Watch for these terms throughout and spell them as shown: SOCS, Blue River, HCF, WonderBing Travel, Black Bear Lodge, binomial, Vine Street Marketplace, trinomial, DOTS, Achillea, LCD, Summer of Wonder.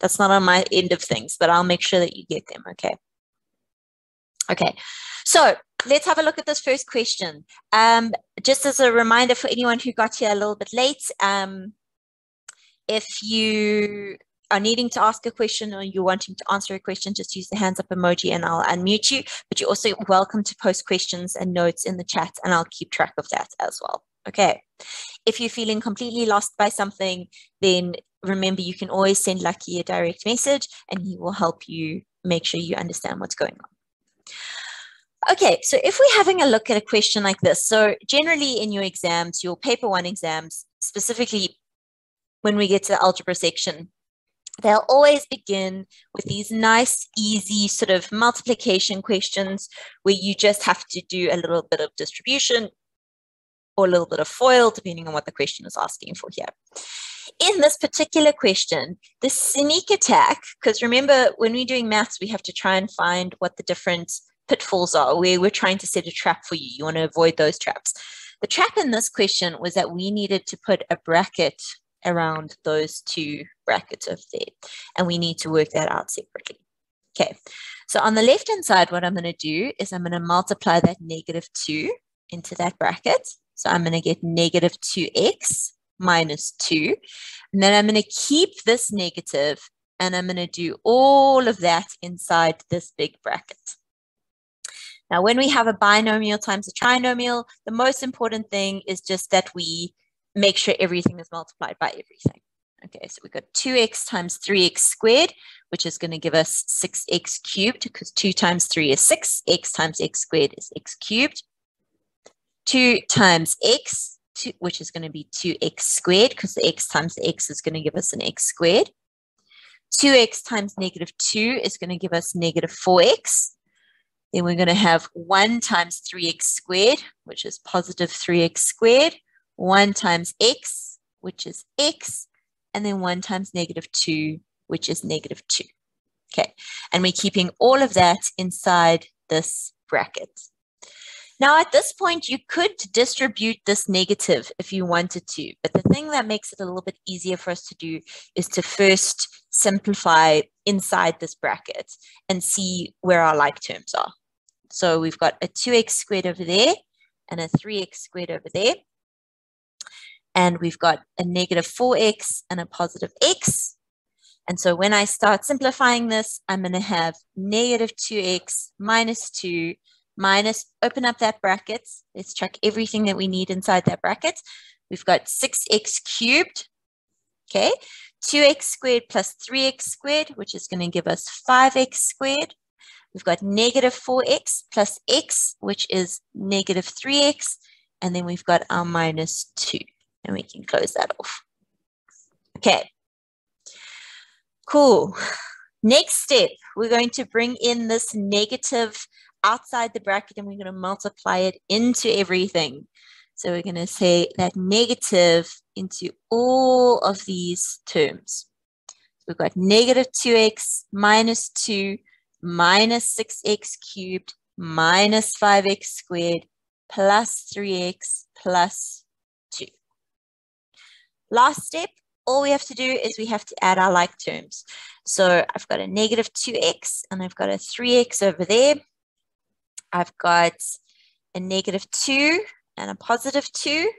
That's not on my end of things, but I'll make sure that you get them, okay? Okay, so let's have a look at this first question. Just as a reminder for anyone who got here a little bit late, if you are needing to ask a question or you're wanting to answer a question, just use the hands up emoji and I'll unmute you. But you're also welcome to post questions and notes in the chat, and I'll keep track of that as well. Okay, if you're feeling completely lost by something, then remember you can always send Lucky a direct message and he will help you make sure you understand what's going on. Okay, so if we're having a look at a question like this, so generally in your exams, your paper one exams, specifically when we get to the algebra section, they'll always begin with these nice, easy sort of multiplication questions where you just have to do a little bit of distribution or a little bit of FOIL, depending on what the question is asking for here. In this particular question, the sneak attack, because remember when we're doing maths, we have to try and find what the different pitfalls are where we're trying to set a trap for you. You want to avoid those traps. The trap in this question was that we needed to put a bracket around those two brackets over there, and we need to work that out separately. Okay, so on the left-hand side, what I'm going to do is I'm going to multiply that -2 into that bracket. So I'm going to get -2x minus 2, and then I'm going to keep this negative and I'm going to do all of that inside this big bracket. Now, when we have a binomial times a trinomial, the most important thing is just that we make sure everything is multiplied by everything. Okay, so we've got 2x times 3x squared, which is going to give us 6x cubed, because 2 times 3 is 6, x times x squared is x cubed. 2 times x, which is going to be 2x squared, because the x times the x is going to give us an x squared. 2x times -2 is going to give us -4x. Then we're going to have 1 times 3x squared, which is +3x squared, 1 times x, which is x, and then 1 times -2, which is -2. Okay, and we're keeping all of that inside this bracket. Now, at this point, you could distribute this negative if you wanted to, but the thing that makes it a little bit easier for us to do is to first simplify inside this bracket and see where our like terms are. So we've got a 2x squared over there and a 3x squared over there. And we've got a -4x and a +x. And so when I start simplifying this, I'm going to have -2x minus 2 minus, open up that bracket. Let's check everything that we need inside that bracket. We've got 6x cubed. Okay, 2x squared plus 3x squared, which is going to give us 5x squared. We've got -4x plus x, which is -3x. And then we've got our -2. And we can close that off. Okay, cool. Next step, we're going to bring in this negative outside the bracket and we're going to multiply it into everything. So we're going to say that negative into all of these terms. We've got -2x minus 2 minus 6x cubed minus 5x squared plus 3x plus 2. Last step, all we have to do is we have to add our like terms. So I've got a -2x and I've got a 3x over there. I've got a -2 and a +2.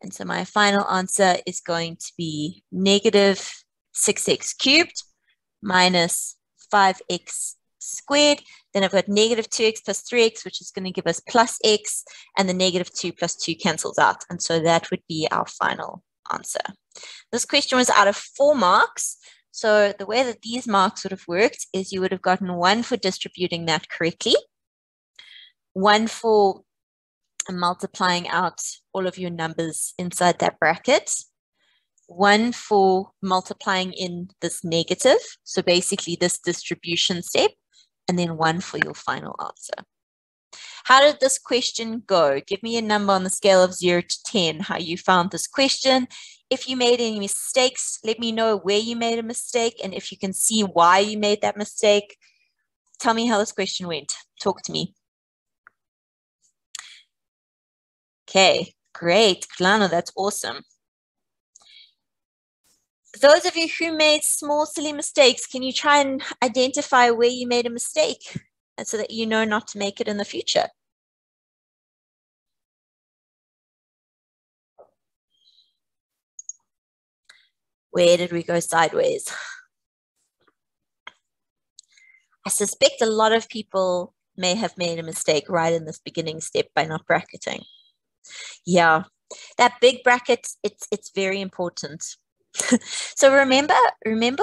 And so my final answer is going to be -6x cubed minus 5x squared. Then I've got -2x plus 3x, which is going to give us +x, and the -2 plus 2 cancels out. And so that would be our final answer. This question was out of 4 marks. So the way that these marks would have worked is you would have gotten 1 for distributing that correctly, 1 for multiplying out all of your numbers inside that bracket, 1 for multiplying in this negative, so basically this distribution step, and then 1 for your final answer. How did this question go? Give me a number on the scale of 0 to 10, how you found this question. If you made any mistakes, let me know where you made a mistake, and if you can see why you made that mistake, tell me how this question went. Talk to me. Okay, great, Kalana, that's awesome. Those of you who made small, silly mistakes, can you try and identify where you made a mistake and so that you know not to make it in the future? Where did we go sideways? I suspect a lot of people may have made a mistake right in this beginning step by not bracketing. Yeah, that big bracket, it's very important. So remember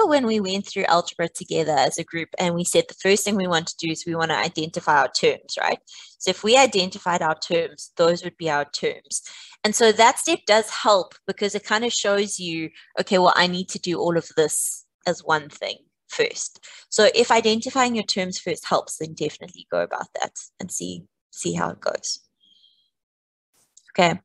when we went through algebra together as a group and we said the first thing we want to do is we want to identify our terms, right? So if we identified our terms, those would be our terms. And so that step does help because it kind of shows you, okay, well, I need to do all of this as one thing first. So if identifying your terms first helps, then definitely go about that and see how it goes. Okay.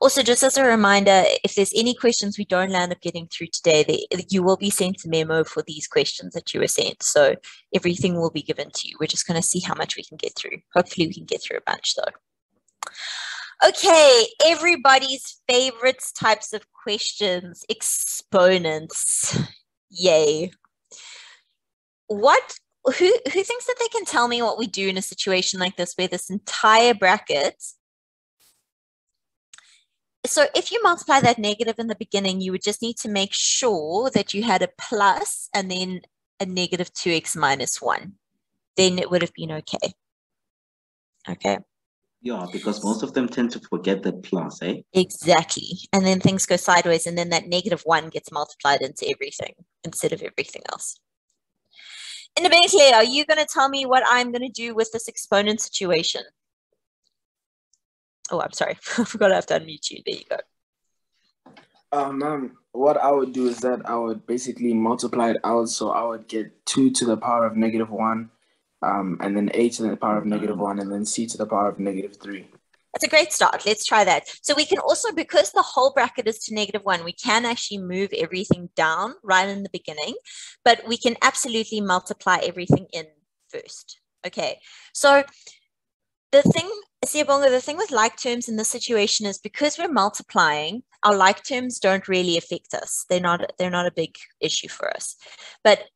Also, just as a reminder, if there's any questions we don't land up getting through today, you will be sent a memo for these questions that you were sent. So everything will be given to you. We're just going to see how much we can get through. Hopefully we can get through a bunch though. Okay, everybody's favorites types of questions, exponents. Yay. Who thinks that they can tell me what we do in a situation like this where this entire bracket... So if you multiply that negative in the beginning, you would just need to make sure that you had a plus and then a negative 2x minus 1. Then it would have been okay. Okay. Yeah, because most of them tend to forget the plus, eh? Exactly. And then things go sideways and then that negative 1 gets multiplied into everything instead of everything else. Independent Claire, are you going to tell me what I'm going to do with this exponent situation? Oh, I'm sorry. I forgot I have to unmute you. There you go. What I would do is that I would basically multiply it out. So I would get 2 to the power of negative 1, and then a to the power of negative 1, and then c to the power of negative 3. That's a great start. Let's try that. So we can also, because the whole bracket is to negative 1, we can actually move everything down right in the beginning, but we can absolutely multiply everything in first. Okay. So the thing... Siyabonga, the thing with like terms in this situation is because we're multiplying, our like terms don't really affect us. They're not a big issue for us. But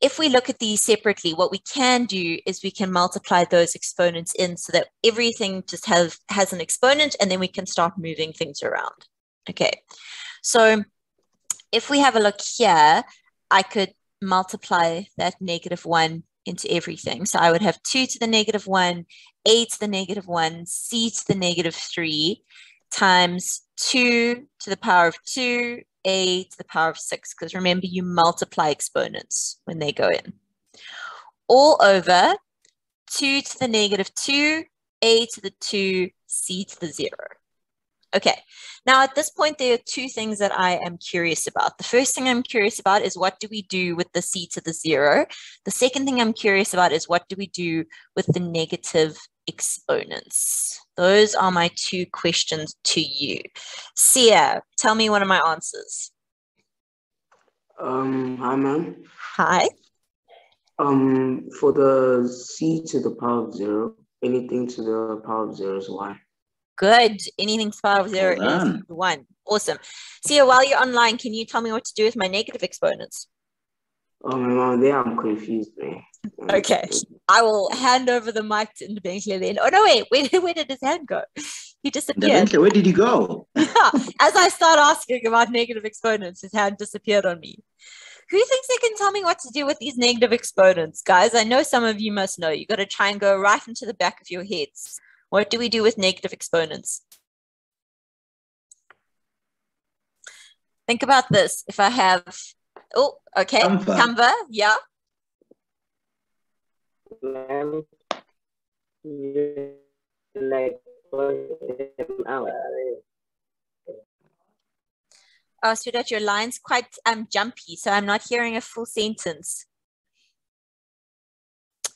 if we look at these separately, what we can do is we can multiply those exponents in so that everything just has an exponent, and then we can start moving things around. Okay, so if we have a look here, I could multiply that negative 1 into everything. So I would have 2 to the negative 1, a to the negative 1, c to the negative 3 times 2 to the power of 2, a to the power of 6, because remember you multiply exponents when they go in. All over 2 to the negative 2, a to the 2, c to the 0. Okay, now at this point, there are two things that I am curious about. The first thing I'm curious about is what do we do with the c to the 0? The second thing I'm curious about is what do we do with the negative exponents? Those are my two questions to you. Sia, tell me one of my answers. Hi, ma'am. Hi. For the c to the power of 0, anything to the power of 0 is 1. Good. Anything to the power of 0 is 1. Awesome. Sia, while you're online, can you tell me what to do with my negative exponents? Oh, no, there I'm confused, man. Okay. I will hand over the mic to Ndebenhle then. Oh, no, wait. Where did his hand go? He disappeared. Ndebenhle, where did he go? Yeah. As I start asking about negative exponents, his hand disappeared on me. Who thinks they can tell me what to do with these negative exponents? Guys, I know some of you must know. You've got to try and go right into the back of your heads. What do we do with negative exponents? Think about this. If I have, oh, okay, Canva, yeah. Oh, sweetheart, your line's quite jumpy, so I'm not hearing a full sentence.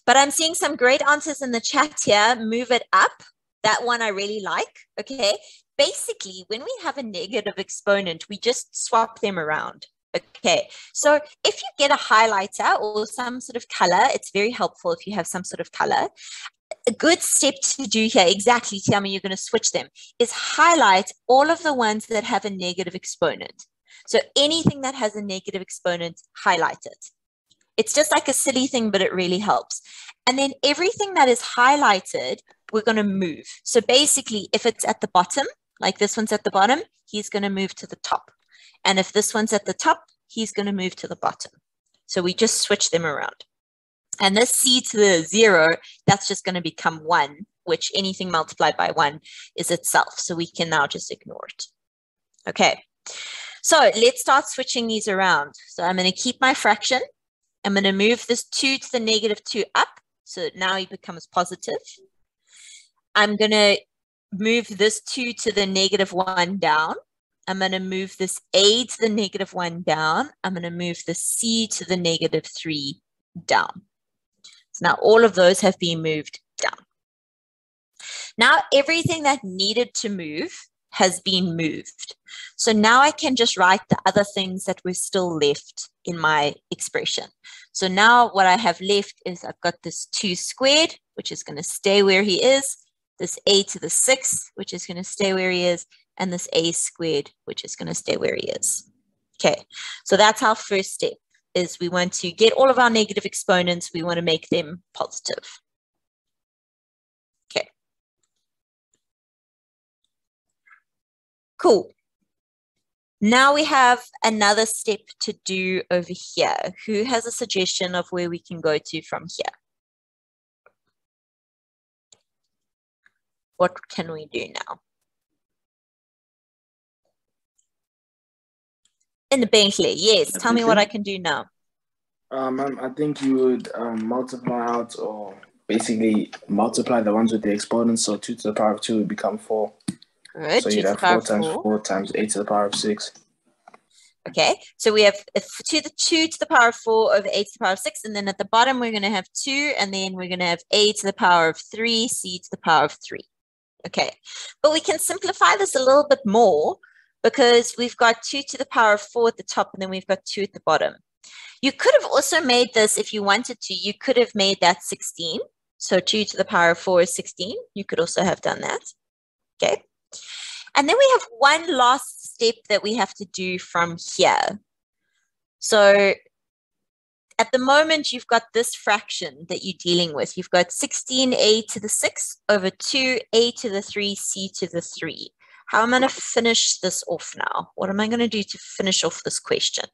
But I'm seeing some great answers in the chat here. Move it up. That one I really like. Okay. Basically, when we have a negative exponent, we just swap them around. Okay. So if you get a highlighter or some sort of color, it's very helpful if you have some sort of color. A good step to do here, exactly, Tiama, you're going to switch them, is highlight all of the ones that have a negative exponent. So anything that has a negative exponent, highlight it. It's just like a silly thing, but it really helps. And then everything that is highlighted, we're going to move. So basically, if it's at the bottom, like this one's at the bottom, he's going to move to the top. And if this one's at the top, he's going to move to the bottom. So we just switch them around. And this C to the 0, that's just going to become 1, which anything multiplied by 1 is itself. So we can now just ignore it. Okay, so let's start switching these around. So I'm going to keep my fraction. I'm going to move this 2 to the negative 2 up. So now it becomes positive. I'm going to move this 2 to the negative 1 down. I'm going to move this A to the negative 1 down. I'm going to move the C to the negative 3 down. So now all of those have been moved down. Now everything that needed to move has been moved. So now I can just write the other things that were still left in my expression. So now what I have left is I've got this 2 squared, which is going to stay where he is, this A to the 6, which is going to stay where he is, and this A squared, which is going to stay where he is. Okay, so that's our first step, is we want to get all of our negative exponents, we want to make them positive. Okay. Cool. Now we have another step to do over here. Who has a suggestion of where we can go to from here? What can we do now? In the Bentley, yes. Tell me what I can do now. I think you would multiply out, or basically multiply the ones with the exponents. So 2 to the power of 2 would become 4. Good. So you'd have 4 times 4 times 8 to the power of 6. Okay, so we have 2 to the power of 4 over 8 to the power of 6. And then at the bottom, we're going to have 2. And then we're going to have A to the power of 3, C to the power of 3. Okay, but we can simplify this a little bit more, because we've got 2 to the power of 4 at the top, and then we've got 2 at the bottom. You could have also made this, if you wanted to, you could have made that 16. So 2 to the power of 4 is 16. You could also have done that. Okay. And then we have one last step that we have to do from here. So at the moment, you've got this fraction that you're dealing with. You've got 16a to the 6 over 2a to the 3, c to the 3. How am I going to finish this off now? What am I going to do to finish off this question?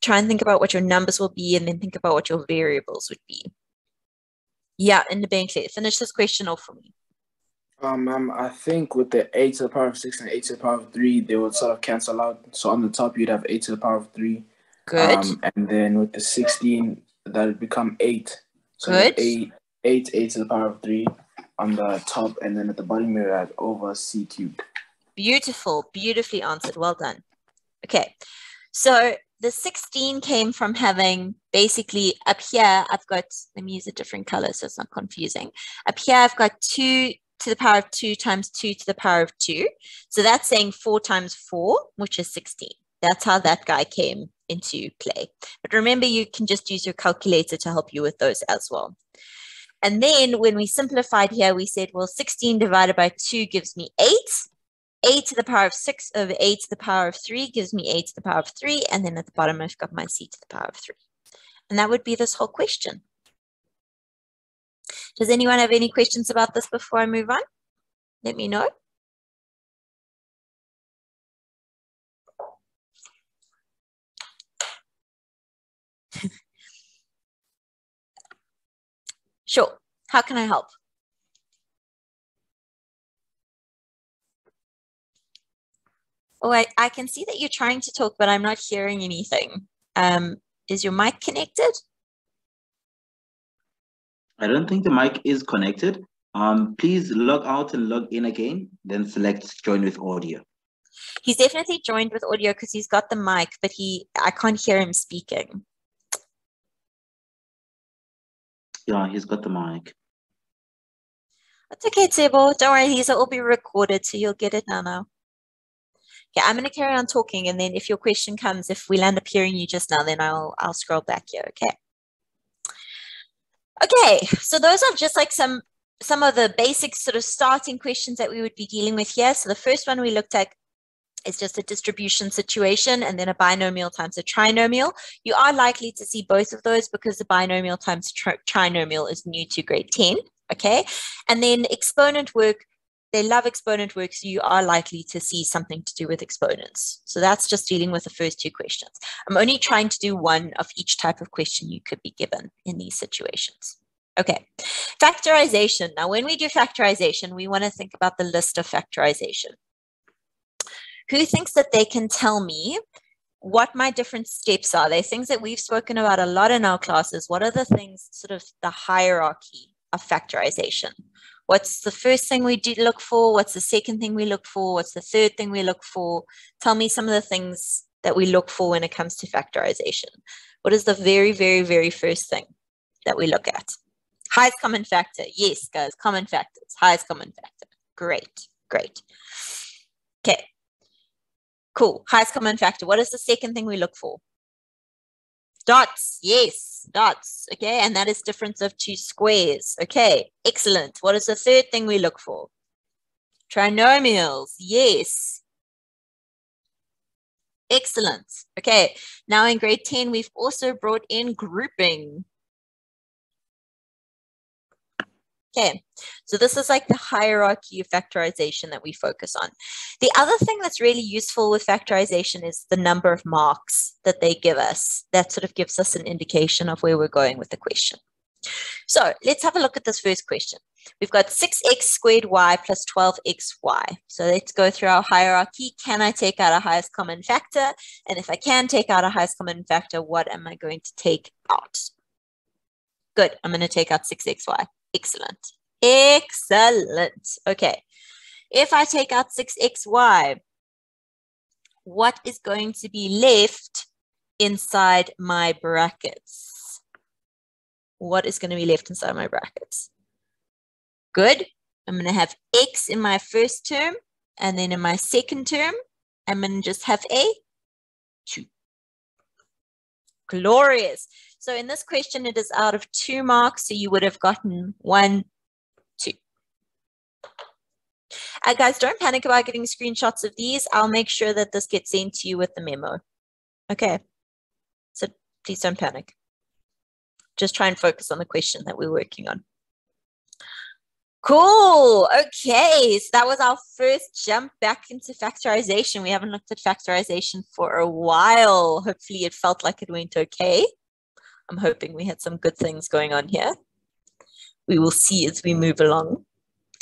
Try and think about what your numbers will be, and then think about what your variables would be. Yeah, in the bank, finish this question off for me. I think with the a to the power of 6 and a to the power of 3, they would sort of cancel out. So on the top, you'd have a to the power of 3. Good. And then with the 16, that would become 8. So good. A to the power of 3. On the top, and then at the bottom you're at over c cubed. Beautiful, beautifully answered, well done. Okay, so the 16 came from having basically up here I've got, let me use a different color so it's not confusing. Up here I've got 2 to the power of 2 times 2 to the power of 2. So that's saying 4 times 4, which is 16. That's how that guy came into play. But remember, you can just use your calculator to help you with those as well. And then when we simplified here, we said, well, 16 divided by 2 gives me 8. A to the power of 6 over a to the power of 3 gives me a to the power of 3. And then at the bottom, I've got my c to the power of 3. And that would be this whole question. Does anyone have any questions about this before I move on? Let me know. Sure. How can I help? Oh, I can see that you're trying to talk, but I'm not hearing anything. Is your mic connected? I don't think the mic is connected. Please log out and log in again, then select join with audio. He's definitely joined with audio because he's got the mic, but I can't hear him speaking. Yeah, he's got the mic. That's okay, Tebo. Don't worry, these will all be recorded, so you'll get it now. Yeah, I'm going to carry on talking, and then if your question comes, if we land up hearing you just now, then I'll scroll back here, okay? Okay, so those are just like some of the basic sort of starting questions that we would be dealing with here. So the first one we looked at is just a distribution situation, and then a binomial times a trinomial. You are likely to see both of those because the binomial times trinomial is new to grade 10, okay? And then exponent work, they love exponent work, so you are likely to see something to do with exponents. So that's just dealing with the first two questions. I'm only trying to do one of each type of question you could be given in these situations. Okay, factorization. Now, when we do factorization, we want to think about the list of factorization. Who thinks that they can tell me what my different steps are? They're things that we've spoken about a lot in our classes. What are the things, sort of the hierarchy of factorization? What's the first thing we do look for? What's the second thing we look for? What's the third thing we look for? Tell me some of the things that we look for when it comes to factorization. What is the very, very, very first thing that we look at? Highest common factor. Yes, guys, common factors. Highest common factor. Great, great. Okay, cool. Highest common factor. What is the second thing we look for? Dots, yes, dots, okay, and that is difference of two squares, okay, excellent. What is the third thing we look for? Trinomials, yes, excellent, okay. Now in grade 10, we've also brought in grouping. Okay, so this is like the hierarchy of factorization that we focus on. The other thing that's really useful with factorization is the number of marks that they give us. That sort of gives us an indication of where we're going with the question. So let's have a look at this first question. We've got 6x squared y plus 12xy. So let's go through our hierarchy. Can I take out a highest common factor? And if I can take out a highest common factor, what am I going to take out? Good, I'm going to take out 6xy. Excellent. Excellent. Okay. If I take out 6xy, what is going to be left inside my brackets? What is going to be left inside my brackets? Good. I'm going to have x in my first term, and then in my second term, I'm going to just have a 2. Glorious. So in this question, it is out of 2 marks, so you would have gotten 1, 2. Guys, don't panic about getting screenshots of these. I'll make sure that this gets sent to you with the memo. Okay, so please don't panic. Just try and focus on the question that we're working on. Cool. Okay, so that was our first jump back into factorization. We haven't looked at factorization for a while. Hopefully it felt like it went okay. I'm hoping we had some good things going on here. We will see as we move along.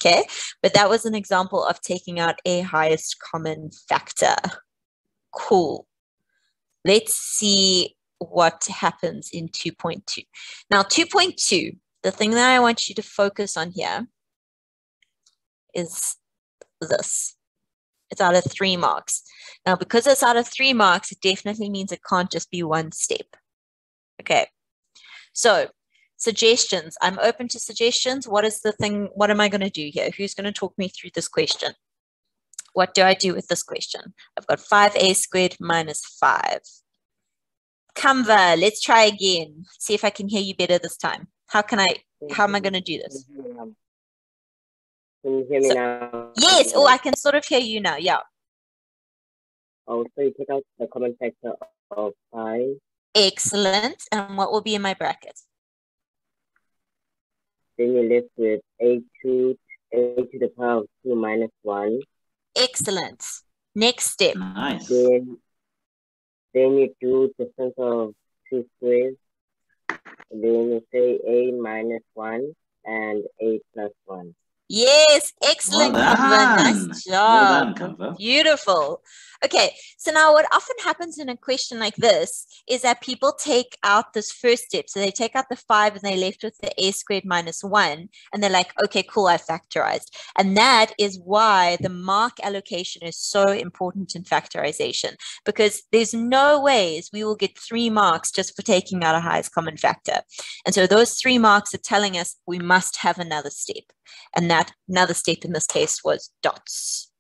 Okay, but that was an example of taking out a highest common factor. Cool. Let's see what happens in 2.2. Now 2.2, the thing that I want you to focus on here is this. It's out of 3 marks. Now, because it's out of 3 marks, it definitely means it can't just be one step. Okay, so suggestions. I'm open to suggestions. What is the thing? What am I going to do here? Who's going to talk me through this question? What do I do with this question? I've got 5a squared minus 5. Kamva, let's try again. See if I can hear you better this time. How am I going to do this? Can you hear me now? Yes. Oh, I can sort of hear you now. Yeah. Oh, so you take out the common factor of 5. Excellent. And what will be in my bracket? Then you're left with a to the power of 2 minus 1. Excellent. Next step. Nice. Then you do the difference of 2 squares. And then you say a minus 1 and a plus 1. Yes, excellent, well Kamva. Nice job. Well done, beautiful. Okay, so now what often happens in a question like this is that people take out this first step. So they take out the 5 and they're left with the a squared minus 1. And they're like, okay, cool, I factorized. And that is why the mark allocation is so important in factorization, because there's no ways we will get 3 marks just for taking out a highest common factor. And so those 3 marks are telling us we must have another step. And that another step in this case was dots.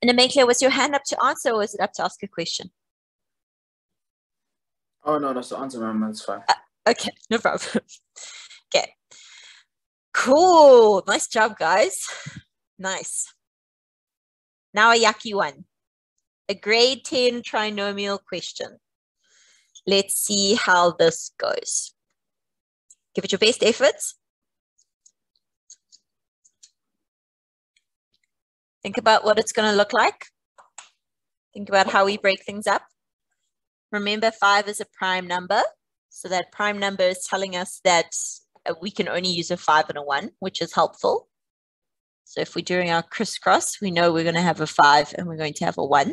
And Amekia, was your hand up to answer or was it up to ask a question? Oh, no, that's the answer, ma'am. That's fine. Okay, no problem. Okay. Cool. Nice job, guys. Nice. Now a yucky one. a grade 10 trinomial question. Let's see how this goes. Give it your best efforts. Think about what it's going to look like. Think about how we break things up. Remember, 5 is a prime number. So that prime number is telling us that we can only use a 5 and a 1, which is helpful. So if we're doing our crisscross, we know we're going to have a 5 and we're going to have a 1.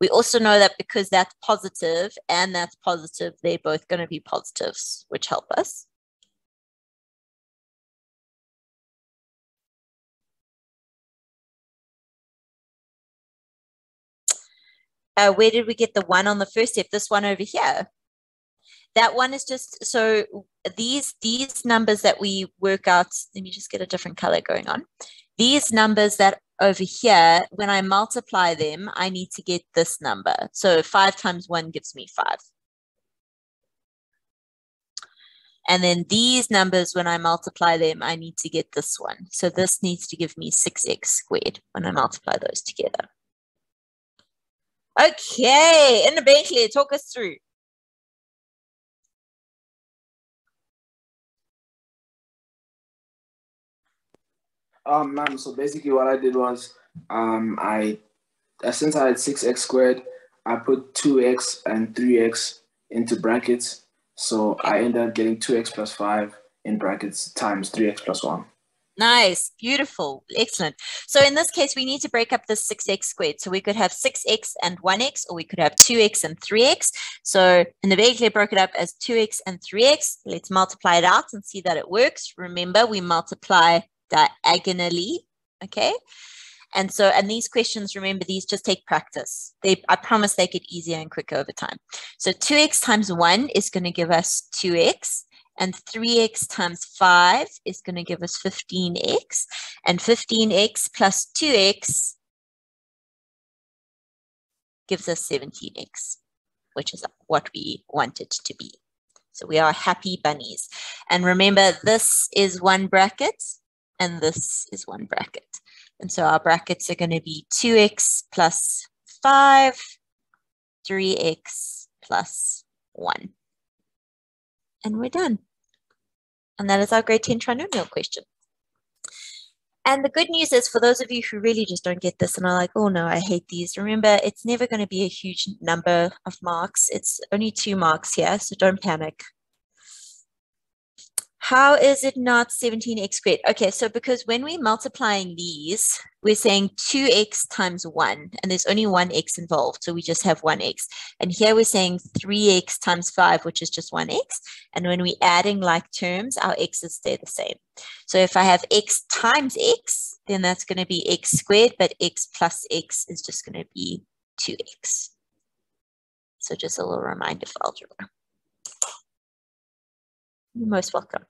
We also know that because that's positive and that's positive, they're both going to be positives, which help us. Where did we get the 1 on the first step? This one over here. That one is just, so these numbers that we work out, let me just get a different color going on. These numbers that over here, when I multiply them, I need to get this number. So 5 times 1 gives me 5. And then these numbers, when I multiply them, I need to get this one. So this needs to give me 6x squared when I multiply those together. Okay, Inna Bentley, talk us through. Ma'am, so basically what I did was, since I had 6x squared, I put 2x and 3x into brackets. So I ended up getting 2x plus 5 in brackets times 3x plus 1. Nice, beautiful, excellent. So in this case, we need to break up the 6x squared. So we could have 6x and 1x, or we could have 2x and 3x. So in the Bentley broke it up as 2x and 3x. Let's multiply it out and see that it works. Remember, we multiply diagonally, okay? And so, and these questions, remember, these just take practice. I promise they get easier and quicker over time. So 2x times 1 is going to give us 2x. And 3x times 5 is going to give us 15x. And 15x plus 2x gives us 17x, which is what we want it to be. So we are happy bunnies. And remember, this is one bracket, and this is one bracket. And so our brackets are going to be 2x plus 5, 3x plus 1. And we're done. And that is our grade 10 trinomial question. And the good news is, for those of you who really just don't get this and are like, oh no, I hate these, remember, it's never going to be a huge number of marks. It's only 2 marks here, so don't panic. How is it not 17x squared? Okay, so because when we're multiplying these, we're saying 2x times 1, and there's only 1x involved, so we just have 1x. And here we're saying 3x times 5, which is just 1x. And when we're adding like terms, our x's stay the same. So if I have x times x, then that's going to be x squared, but x plus x is just going to be 2x. So just a little reminder for algebra. You're most welcome.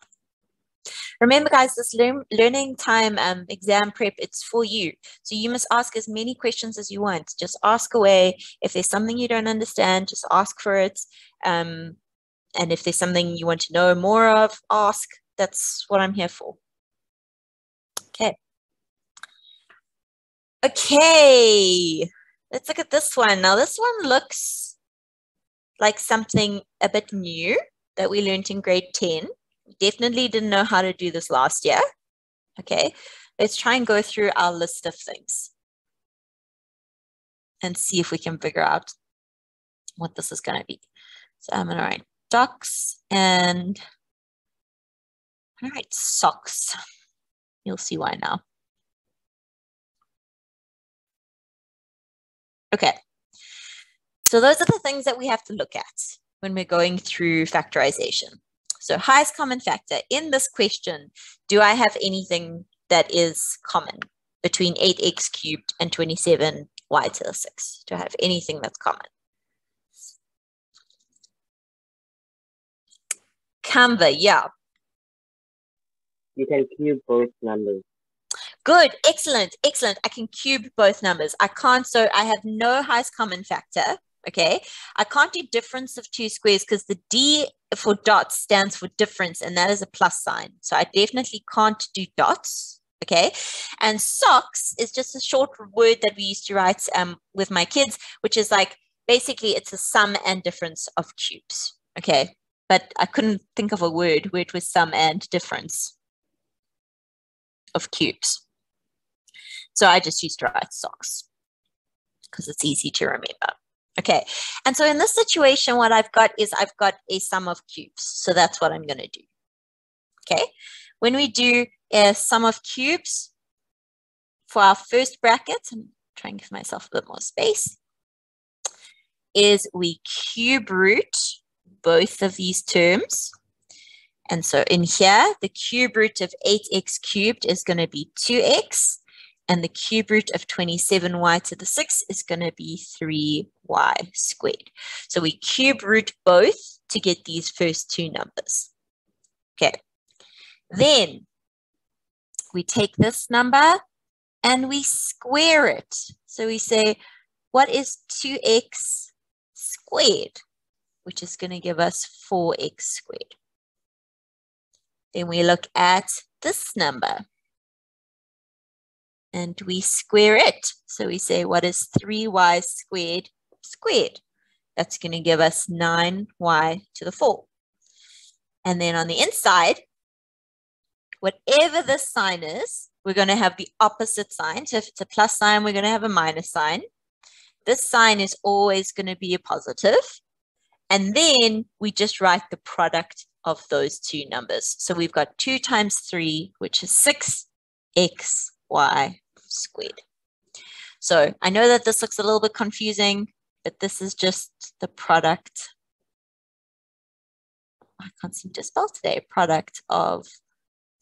Remember, guys, this learning time exam prep, it's for you. So you must ask as many questions as you want. Just ask away. If there's something you don't understand, just ask for it. And if there's something you want to know more of, ask. That's what I'm here for. Okay. Okay. Let's look at this one. Now, this one looks like something a bit new that we learned in grade 10. We definitely didn't know how to do this last year. Okay, let's try and go through our list of things and see if we can figure out what this is going to be. So I'm going to write docs and I'm going to write socks. You'll see why now. Okay, so those are the things that we have to look at when we're going through factorization. So highest common factor. In this question, do I have anything that is common between 8x cubed and 27y to the 6th? Do I have anything that's common? Canva, yeah. You can cube both numbers. Good, excellent, excellent. I can cube both numbers. I can't, so I have no highest common factor. Okay, I can't do difference of 2 squares because the D for dots stands for difference, and that is a plus sign. So I definitely can't do dots. Okay, and SOCS is just a short word that we used to write with my kids, which is like, basically it's the sum and difference of cubes. Okay, but I couldn't think of a word where it was sum and difference of cubes. So I just used to write SOCS because it's easy to remember. Okay, and so in this situation, what I've got is I've got a sum of cubes. So that's what I'm going to do. Okay, when we do a sum of cubes for our first bracket, I'm trying to give myself a bit more space, is we cube root both of these terms. And so in here, the cube root of 8x cubed is going to be 2x. And the cube root of 27y to the 6 is going to be 3y squared. So we cube root both to get these first two numbers. Okay. Then we take this number and we square it. So we say, what is 2x squared? Which is going to give us 4x squared. Then we look at this number. And we square it. So we say, what is 3y squared squared? That's going to give us 9y to the 4. And then on the inside, whatever this sign is, we're going to have the opposite sign. So if it's a plus sign, we're going to have a minus sign. This sign is always going to be a positive. And then we just write the product of those two numbers. So we've got 2 times 3, which is 6xy squared. So I know that this looks a little bit confusing, but this is just the product. I can't seem to spell today. Product of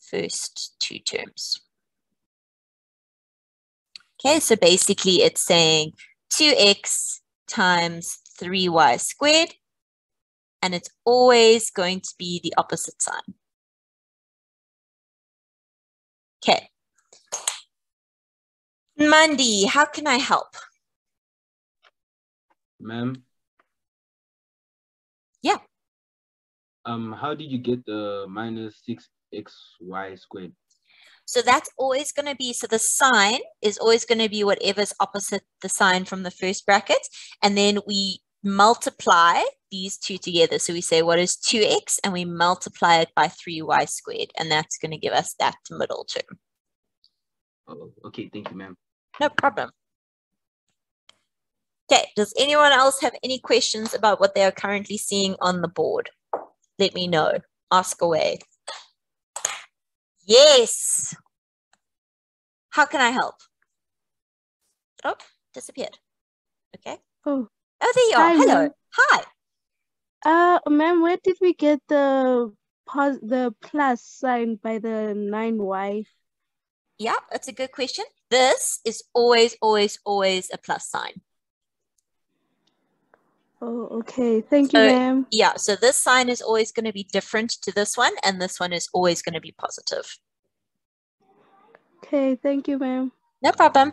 first two terms. Okay, so basically it's saying 2x times 3y squared, and it's always going to be the opposite sign. Okay. Mandy, how can I help? Ma'am? Yeah. How did you get the minus 6xy squared? So that's always going to be, so the sign is always going to be whatever's opposite the sign from the first bracket. And then we multiply these two together. So we say, what is 2x? And we multiply it by 3y squared. And that's going to give us that middle term. Oh, okay, thank you, ma'am. No problem. Okay, does anyone else have any questions about what they are currently seeing on the board? Let me know. Ask away. Yes. How can I help? Oh, disappeared. Okay. Oh, there you are. Hi, hello. Hi. Ma'am, where did we get the plus sign by the 9y? Yeah, that's a good question. This is always, always, always a plus sign. Oh, okay. Thank you, ma'am. Yeah, so this sign is always going to be different to this one, and this one is always going to be positive. Okay, thank you, ma'am. No problem.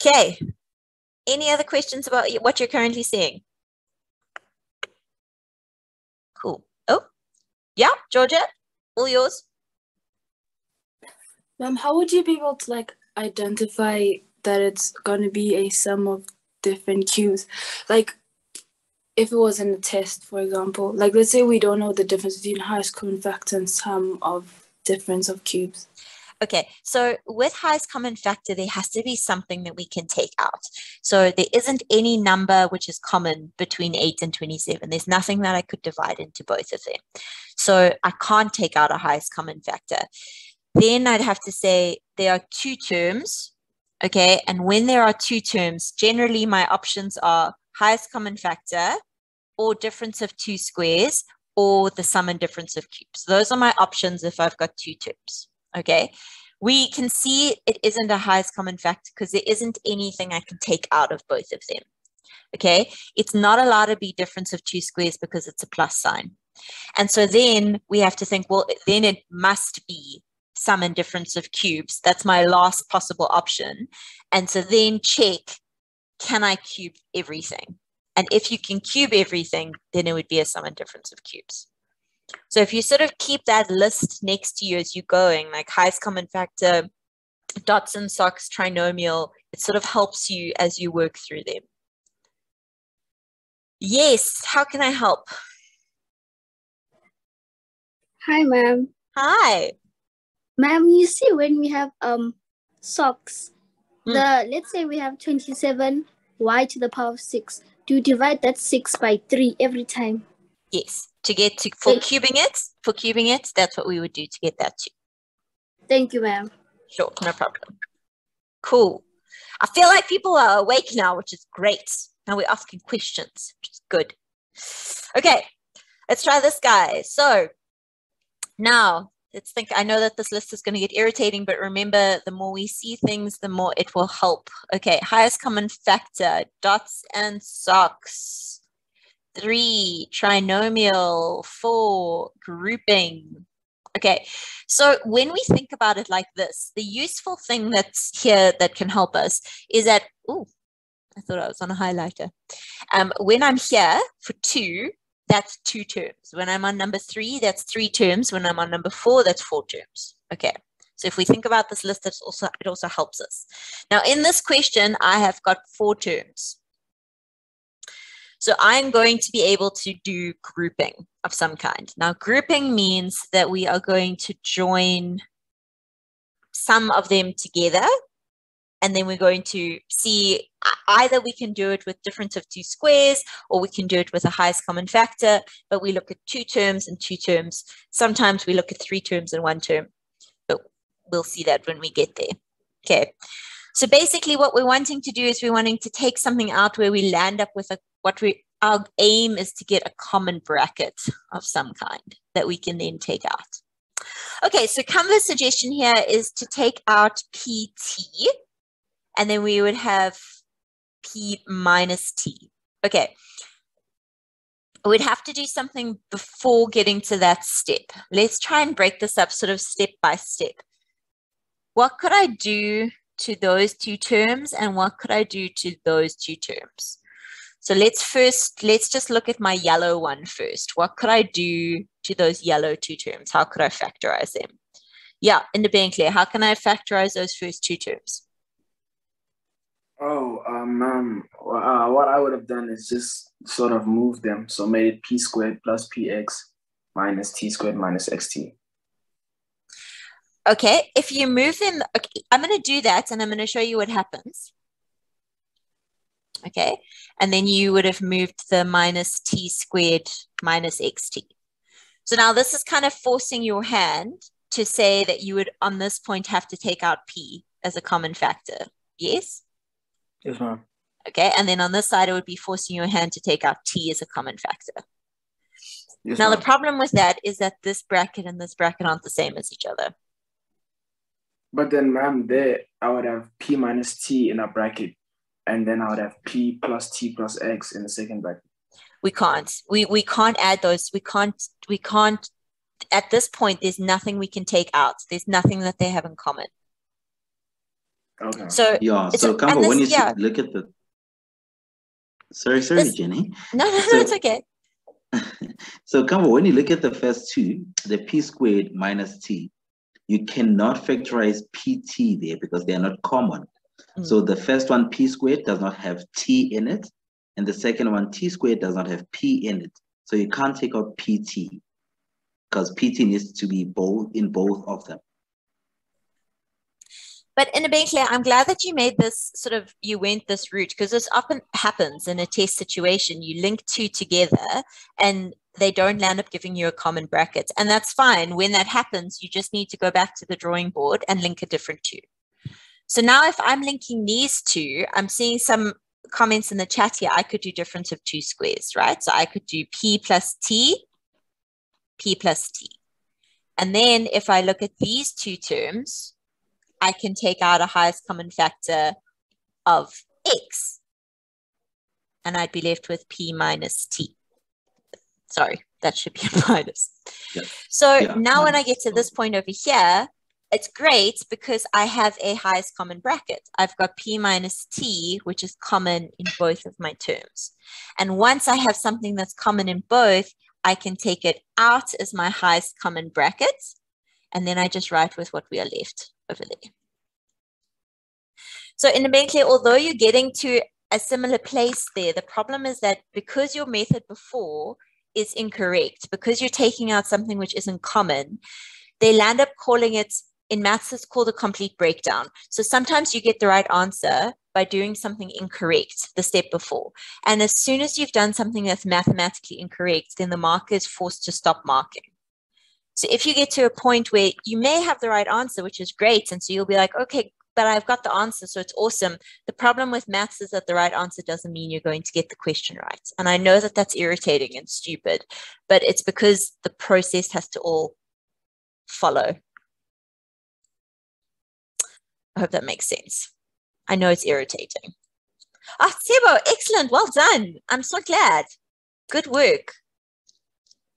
Okay. Any other questions about what you're currently seeing? Cool. Oh, yeah, Georgia, all yours. How would you be able to like identify that it's going to be a sum of different cubes? Like if it was in a test, for example, like let's say we don't know the difference between highest common factor and sum of difference of cubes. Okay, so with highest common factor, there has to be something that we can take out. So there isn't any number which is common between 8 and 27. There's nothing that I could divide into both of them. So I can't take out a highest common factor. Then I'd have to say there are two terms, okay? And when there are two terms, generally my options are highest common factor or difference of two squares or the sum and difference of cubes. Those are my options if I've got two terms, okay? We can see it isn't a highest common factor because there isn't anything I can take out of both of them, okay? It's not allowed to be difference of two squares because it's a plus sign. And so then we have to think, well, then it must be sum and difference of cubes. That's my last possible option. And so then check, can I cube everything? And if you can cube everything, then it would be a sum and difference of cubes. So if you sort of keep that list next to you as you're going, like highest common factor, dots and SOCS, trinomial, it sort of helps you as you work through them. Yes, how can I help? Hi, ma'am. Hi. Ma'am, you see when we have SOCS, let's say we have 27y to the power of 6. Do you divide that 6 by 3 every time? Yes. To get to, for cubing it, that's what we would do to get that to. Thank you, ma'am. Sure, no problem. Cool. I feel like people are awake now, which is great. Now we're asking questions, which is good. Okay, let's try this guy. So now let's think, I know that this list is going to get irritating, but remember, the more we see things, the more it will help. Okay, highest common factor, dots and SOCS. 3, trinomial. 4, grouping. Okay, so when we think about it like this, the useful thing that's here that can help us is that, oh, I thought I was on a highlighter. When I'm here for 2, that's 2 terms. When I'm on number 3, that's 3 terms. When I'm on number 4, that's 4 terms. Okay, so if we think about this list, that's also, it also helps us. Now in this question, I have got 4 terms. So I'm going to be able to do grouping of some kind. Now, grouping means that we are going to join some of them together, and then we're going to see either we can do it with difference of 2 squares, or we can do it with a highest common factor, but we look at 2 terms and 2 terms. Sometimes we look at 3 terms and 1 term, but we'll see that when we get there. Okay. So basically what we're wanting to do is we're wanting to take something out where we land up with a, our aim is to get a common bracket of some kind that we can then take out. Okay, so Kamla's suggestion here is to take out PT, and then we would have P minus T. Okay, we'd have to do something before getting to that step. Let's try and break this up sort of step by step. What could I do to those 2 terms, and what could I do to those 2 terms? So let's just look at my yellow one first. What could I do to those yellow 2 terms? How could I factorize them? Yeah, independently, how can I factorize those first 2 terms? Oh, what I would have done is just sort of move them. So made it p squared plus px minus t squared minus xt. Okay, if you move them, okay, I'm going to do that and I'm going to show you what happens. Okay, and then you would have moved the minus t squared minus xt. So now this is kind of forcing your hand to say that you would, on this point, have to take out p as a common factor. Yes? Yes, ma'am. Okay, and then on this side, it would be forcing your hand to take out t as a common factor. Yes, now, the problem with that is that this bracket and this bracket aren't the same as each other. But then, ma'am, there I would have p minus t in a bracket, and then I would have p plus t plus x in the second bracket. We can't. We can't add those. We can't. At this point, there's nothing we can take out. There's nothing that they have in common. Okay. So yeah. So come on, when you look at the. Sorry, Jenny. No, it's okay. So come on, when you look at the first 2, the p squared minus t. You cannot factorize PT there because they are not common. So the first one, P squared, does not have T in it. And the second one, T squared, does not have P in it. So you can't take out PT because PT needs to be both in both of them. But Inabenkle, I'm glad that you made this sort of, you went this route, because this often happens in a test situation. You link 2 together and they don't land up giving you a common bracket. And that's fine. When that happens, you just need to go back to the drawing board and link a different 2. So now if I'm linking these 2, I'm seeing some comments in the chat here. I could do difference of 2 squares, right? So I could do P plus T. And then if I look at these 2 terms, I can take out a highest common factor of x, and I'd be left with p minus t. Sorry, that should be a minus. Yes. So yeah, now when I get to this point over here, it's great because I have a highest common bracket. I've got p minus t, which is common in both of my terms. And once I have something that's common in both, I can take it out as my highest common bracket, and then I just write with what we are left over there. So fundamentally, although you're getting to a similar place there, the problem is that because your method before is incorrect, because you're taking out something which isn't common, they land up calling it, in maths it's called a complete breakdown. So sometimes you get the right answer by doing something incorrect the step before. And as soon as you've done something that's mathematically incorrect, then the marker is forced to stop marking. So if you get to a point where you may have the right answer, which is great, and so you'll be like, okay, but I've got the answer, so it's awesome. The problem with maths is that the right answer doesn't mean you're going to get the question right. And I know that that's irritating and stupid, but it's because the process has to all follow. I hope that makes sense. I know it's irritating. Ah, Sebo, excellent, well done. I'm so glad. Good work.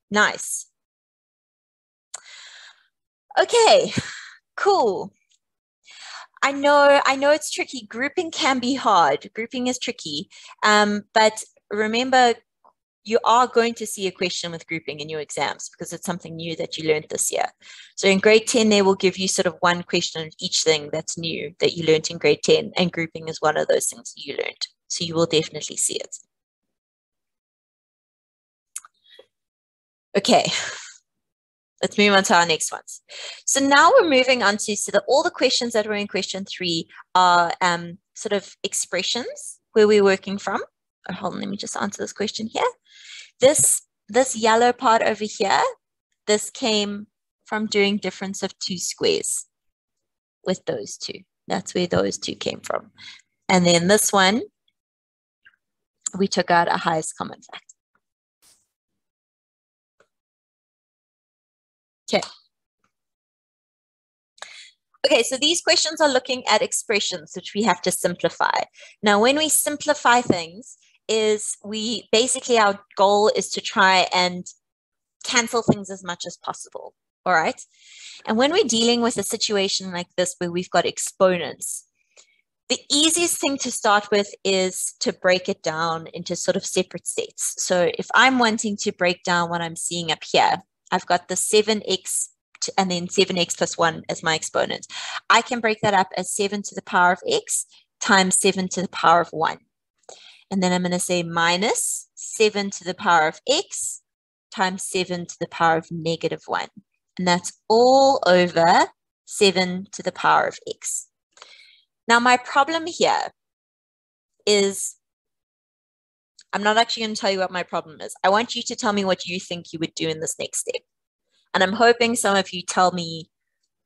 Nice. Okay, cool. I know it's tricky. Grouping can be hard. Grouping is tricky. But remember, you are going to see a question with grouping in your exams because it's something new that you learned this year. So in grade 10, they will give you sort of one question on each thing that's new that you learned in grade 10. And grouping is one of those things you learned. So you will definitely see it. Okay. Let's move on to our next ones. So now we're moving on to, so all the questions that were in question 3 are sort of expressions where we're working from. Oh, hold on, let me just answer this question here. This yellow part over here, this came from doing difference of 2 squares with those 2. That's where those 2 came from. And then this one, we took out a highest common factor. Okay, so these questions are looking at expressions which we have to simplify. Now, when we simplify things, our goal is to try and cancel things as much as possible, all right? And when we're dealing with a situation like this where we've got exponents, the easiest thing to start with is to break it down into sort of separate sets. So if I'm wanting to break down what I'm seeing up here, I've got the 7x and then 7x plus 1 as my exponent. I can break that up as 7 to the power of x times 7 to the power of 1. And then I'm going to say minus 7 to the power of x times 7 to the power of negative 1. And that's all over 7 to the power of x. Now, my problem here is, I'm not actually going to tell you what my problem is. I want you to tell me what you think you would do in this next step. And I'm hoping some of you tell me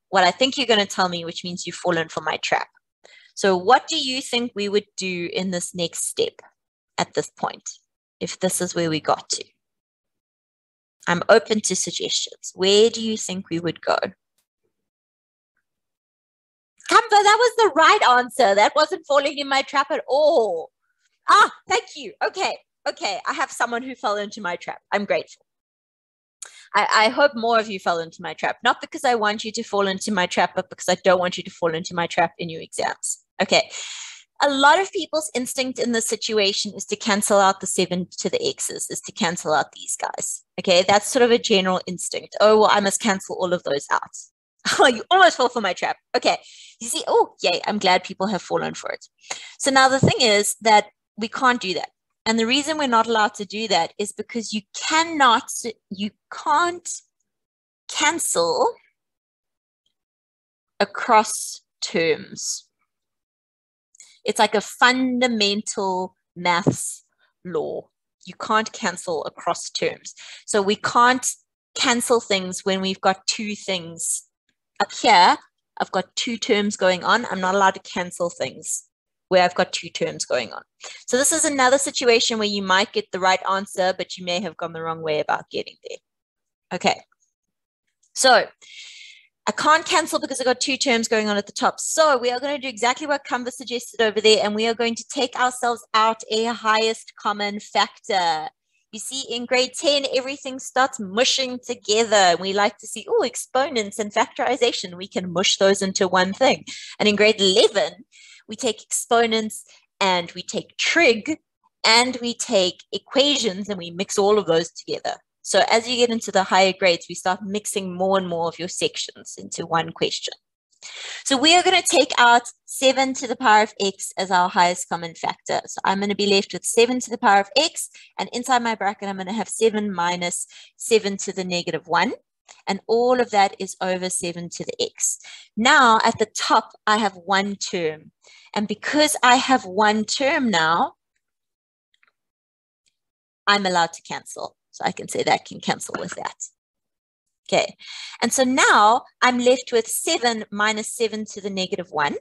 what I think you're going to tell me, which means you've fallen for my trap. So what do you think we would do in this next step at this point, if this is where we got to? I'm open to suggestions. Where do you think we would go? Kampa, that was the right answer. That wasn't falling in my trap at all. Ah, thank you. Okay, okay. I have someone who fell into my trap. I'm grateful. I hope more of you fell into my trap. Not because I want you to fall into my trap, but because I don't want you to fall into my trap in your exams. Okay. A lot of people's instinct in this situation is to cancel out the 7 to the x's, is to cancel out these guys. Okay, that's sort of a general instinct. Oh, well, I must cancel all of those out. Oh, you almost fell for my trap. Okay. You see, oh, yay, I'm glad people have fallen for it. So now the thing is that we can't do that. And the reason we're not allowed to do that is because you can't cancel across terms. It's like a fundamental maths law. You can't cancel across terms. So we can't cancel things when we've got 2 things up here. I've got 2 terms going on. I'm not allowed to cancel things where I've got 2 terms going on. So this is another situation where you might get the right answer, but you may have gone the wrong way about getting there. Okay, so I can't cancel because I've got 2 terms going on at the top. So we are going to do exactly what Canva suggested over there, and we are going to take ourselves out a highest common factor. You see, in grade 10, everything starts mushing together. We like to see, oh, exponents and factorization. We can mush those into one thing. And in grade 11, we take exponents and we take trig and we take equations and we mix all of those together. So as you get into the higher grades, we start mixing more and more of your sections into one question. So we are going to take out 7 to the power of x as our highest common factor. So I'm going to be left with 7 to the power of x, and inside my bracket, I'm going to have 7 minus 7 to the negative 1. And all of that is over 7 to the x. Now at the top, I have one term. And because I have one term now, I'm allowed to cancel. So I can say that can cancel with that. Okay. And so now I'm left with 7 minus 7 to the negative 1.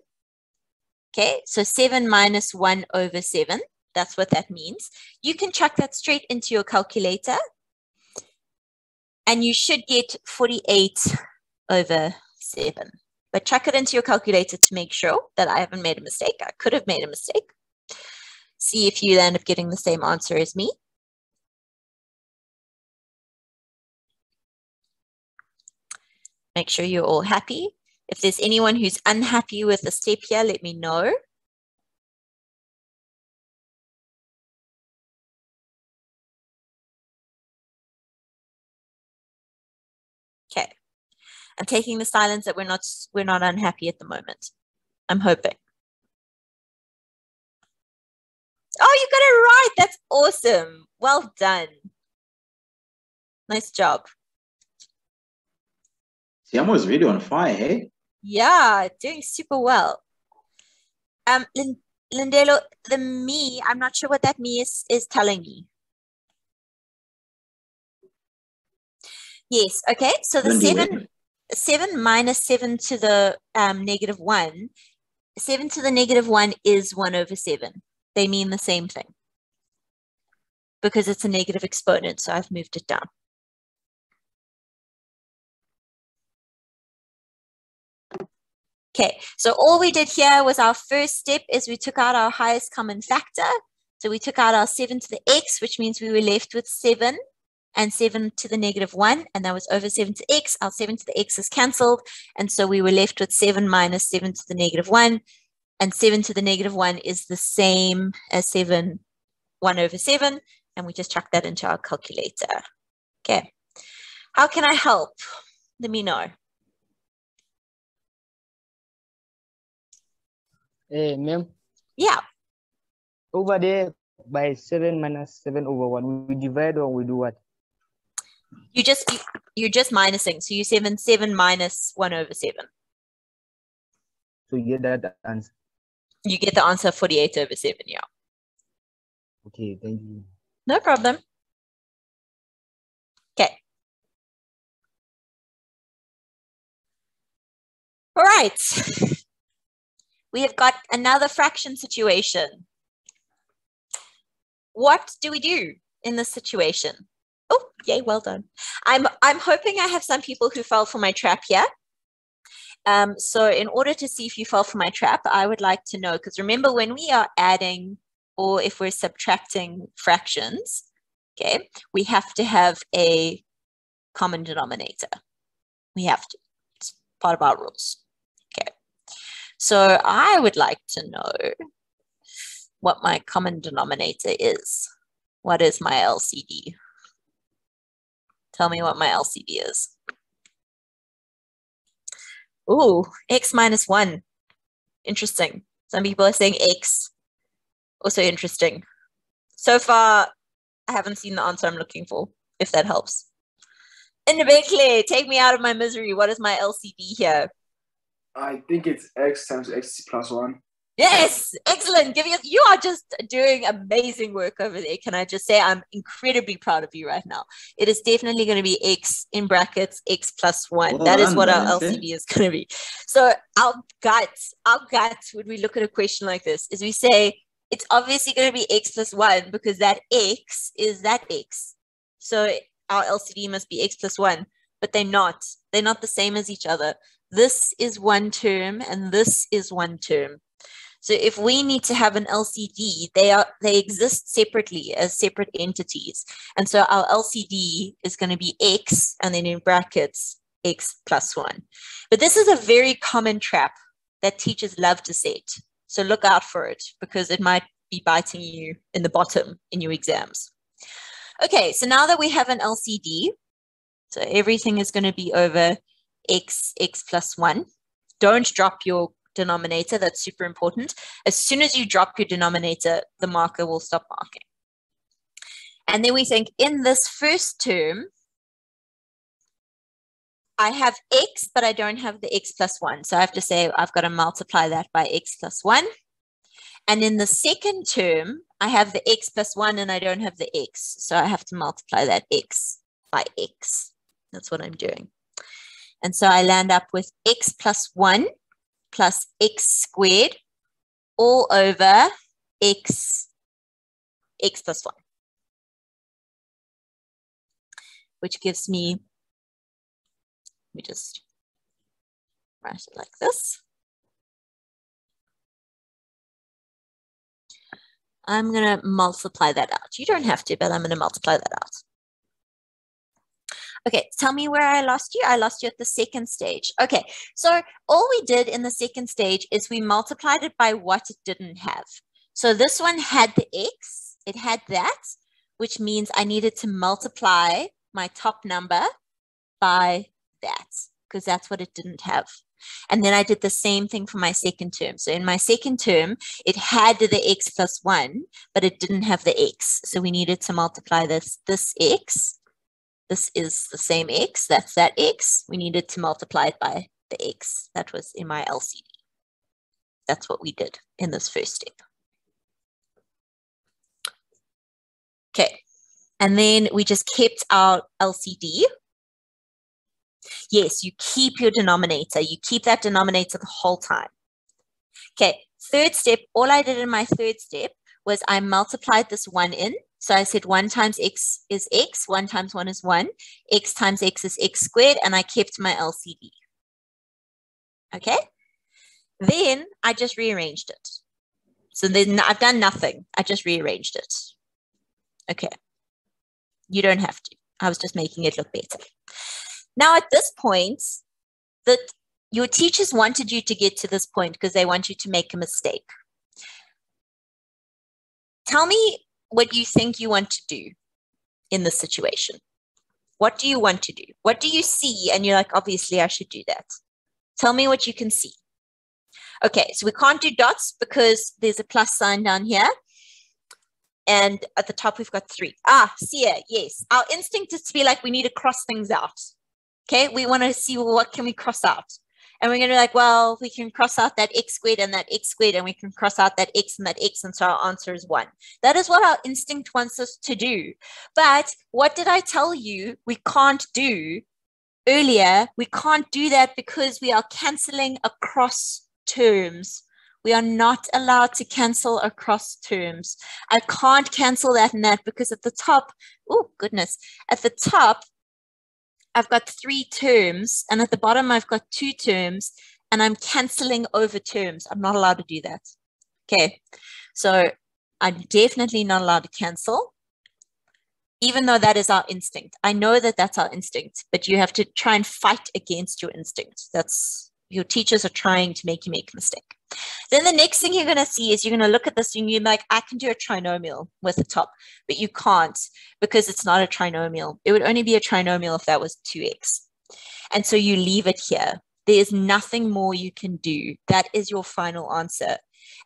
Okay. So 7 minus 1 over 7. That's what that means. You can chuck that straight into your calculator. And you should get 48 over 7. But chuck it into your calculator to make sure that I haven't made a mistake. I could have made a mistake. See if you end up getting the same answer as me. Make sure you're all happy. If there's anyone who's unhappy with the step here, let me know. Okay. I'm taking the silence that we're not unhappy at the moment. I'm hoping. Oh, you got it right. That's awesome. Well done. Nice job. Siamo is really on fire, hey? Yeah, doing super well. Lindelo, the me, I'm not sure what that me is telling me. Yes, okay, so the 7 minus 7 to the negative 1, 7 to the negative 1 is 1 over 7. They mean the same thing because it's a negative exponent, so I've moved it down. Okay, so all we did here was our first step is we took out our highest common factor. So we took out our 7 to the x, which means we were left with 7. And 7 to the negative 1, and that was over 7 to x. Our 7 to the x is cancelled, and so we were left with 7 minus 7 to the negative 1, and 7 to the negative 1 is the same as 1 over 7, and we just chuck that into our calculator. Okay. How can I help? Let me know. Hey, ma'am. Yeah. Over there, by 7 minus 7 over 1, we divide or we do what? You're just minusing, so you 7 minus 1 over 7. So you get that answer. You get the answer 48 over 7, yeah. Okay, thank you. No problem. Okay. All right. We have got another fraction situation. What do we do in this situation? Oh, yay, well done. I'm hoping I have some people who fell for my trap here. So in order to see if you fell for my trap, I would like to know, because remember when we are adding or if we're subtracting fractions, okay, we have to have a common denominator. We have to. It's part of our rules. Okay. So I would like to know what my common denominator is. What is my LCD? Tell me what my LCD is. Ooh, x minus 1. Interesting. Some people are saying x. Also interesting. So far, I haven't seen the answer I'm looking for, if that helps. Ndebekile, take me out of my misery. What is my LCD here? I think it's x times x plus 1. Yes, excellent. You are just doing amazing work over there. Can I just say I'm incredibly proud of you right now. It is definitely going to be x in brackets, x plus 1. Well, that is what our LCD is going to be. So our guts, when we look at a question like this, is we say it's obviously going to be x plus 1 because that x is that x. So our LCD must be x plus 1, but they're not. They're not the same as each other. This is one term and this is one term. So if we need to have an LCD, they exist separately as separate entities. And so our LCD is going to be x, and then in brackets, x plus 1. But this is a very common trap that teachers love to set. So look out for it, because it might be biting you in the bottom in your exams. Okay, so now that we have an LCD, so everything is going to be over x plus 1. Don't drop your denominator. That's super important. As soon as you drop your denominator, the marker will stop marking. And then we think in this first term, I have x, but I don't have the x plus 1. So I have to say I've got to multiply that by x plus 1. And in the second term, I have the x plus 1 and I don't have the x. So I have to multiply that x by x. That's what I'm doing. And so I land up with x plus 1 plus x squared all over x plus 1, which gives me, let me just write it like this. I'm going to multiply that out. You don't have to, but I'm going to multiply that out. Okay, tell me where I lost you. I lost you at the second stage. Okay, so all we did in the second stage is we multiplied it by what it didn't have. So this one had the x, it had that, which means I needed to multiply my top number by that, because that's what it didn't have. And then I did the same thing for my second term. So in my second term, it had the x plus 1, but it didn't have the x. So we needed to multiply this x. This is the same x, that's that x. We needed to multiply it by the x. That was in my LCD. That's what we did in this first step. Okay, and then we just kept our LCD. Yes, you keep your denominator. You keep that denominator the whole time. Okay, third step, all I did in my third step was I multiplied this 1 in. So I said 1 times x is x, 1 times 1 is 1, x times x is x squared, and I kept my LCD. Okay? Then I just rearranged it. So then I've done nothing. I just rearranged it. Okay. You don't have to. I was just making it look better. Now at this point, your teachers wanted you to get to this point because they want you to make a mistake. Tell me what you think you want to do in this situation. What do you want to do? What do you see? And you're like, obviously I should do that. Tell me what you can see. Okay, so we can't do dots because there's a plus sign down here. And at the top, we've got 3. Ah, see it, yes. Our instinct is to be like, we need to cross things out. Okay, we want to see, well, what can we cross out? And we're going to be like, well, we can cross out that x squared and that x squared, and we can cross out that x, and so our answer is 1. That is what our instinct wants us to do. But what did I tell you we can't do earlier? We can't do that because we are cancelling across terms. We are not allowed to cancel across terms. I can't cancel that and that because at the top, oh, goodness, at the top, I've got 3 terms, and at the bottom, I've got 2 terms, and I'm cancelling over terms. I'm not allowed to do that. Okay, so I'm definitely not allowed to cancel, even though that is our instinct. I know that that's our instinct, but you have to try and fight against your instinct. That's, your teachers are trying to make you make a mistake. Then the next thing you're going to see is you're going to look at this and you're like, I can do a trinomial with the top, but you can't because it's not a trinomial. It would only be a trinomial if that was 2x. And so you leave it here. There's nothing more you can do. That is your final answer.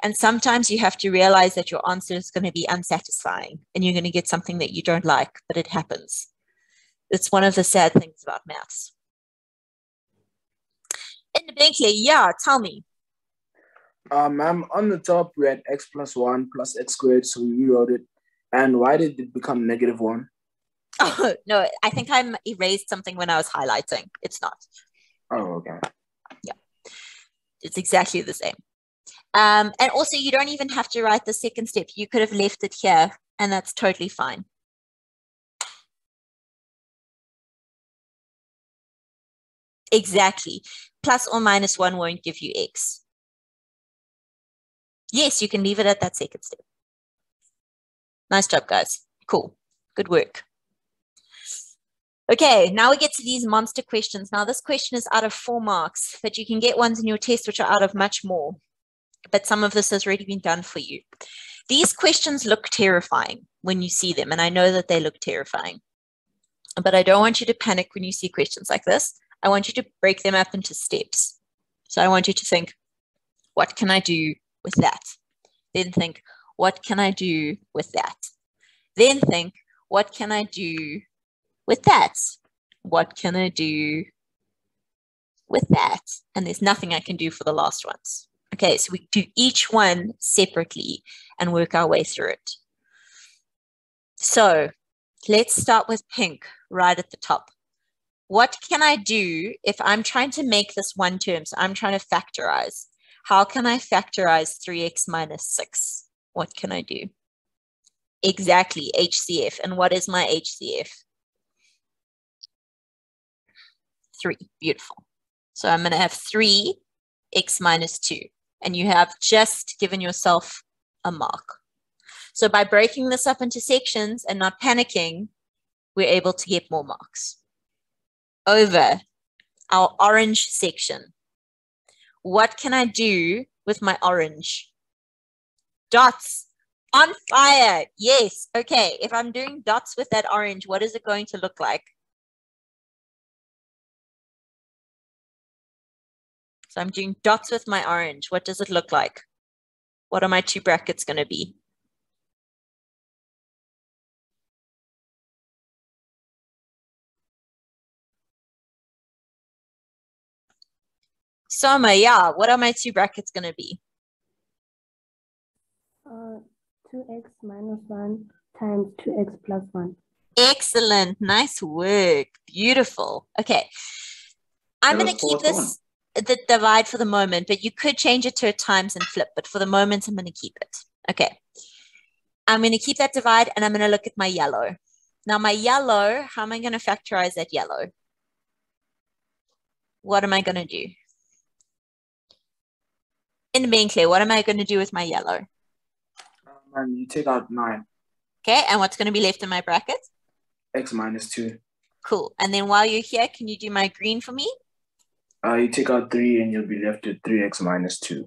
And sometimes you have to realize that your answer is going to be unsatisfying and you're going to get something that you don't like, but it happens. It's one of the sad things about maths. Independently, yeah, tell me. Ma'am, on the top, we had x plus 1 plus x squared, so we rewrote it. And why did it become negative 1? Oh, no, I think I erased something when I was highlighting. It's not. Oh, okay. Yeah. It's exactly the same. And also, you don't even have to write the second step. You could have left it here, and that's totally fine. Exactly. Plus or minus 1 won't give you x. Yes, you can leave it at that second step. Nice job, guys. Cool. Good work. Okay, now we get to these monster questions. Now, this question is out of 4 marks, but you can get ones in your test which are out of much more. But some of this has already been done for you. These questions look terrifying when you see them, and I know that they look terrifying, but I don't want you to panic when you see questions like this. I want you to break them up into steps. So I want you to think, what can I do with that? Then think, what can I do with that? Then think, what can I do with that? What can I do with that? And there's nothing I can do for the last ones. Okay, so we do each one separately and work our way through it. So let's start with pink right at the top. What can I do if I'm trying to make this one term? So I'm trying to factorize. How can I factorize 3x minus 6? What can I do? Exactly, HCF. And what is my HCF? 3, beautiful. So I'm going to have 3x minus 2. And you have just given yourself a mark. So by breaking this up into sections and not panicking, we're able to get more marks. Over our orange section. What can I do with my orange? Dots on fire. Yes. Okay. If I'm doing dots with that orange, what is it going to look like? So I'm doing dots with my orange. What does it look like? What are my two brackets going to be? Soma, yeah, what are my two brackets going to be? 2x minus 1 times 2x plus 1. Excellent. Nice work. Beautiful. Okay. I'm going to keep this, the divide for the moment, but you could change it to a times and flip, but for the moment, I'm going to keep it. Okay. I'm going to keep that divide, and I'm going to look at my yellow. Now, my yellow, how am I going to factorize that yellow? What am I going to do? In the main clear, what am I going to do with my yellow? You take out 9. Okay, and what's going to be left in my bracket? X minus 2. Cool. And then while you're here, can you do my green for me? You take out 3 and you'll be left with 3x minus 2.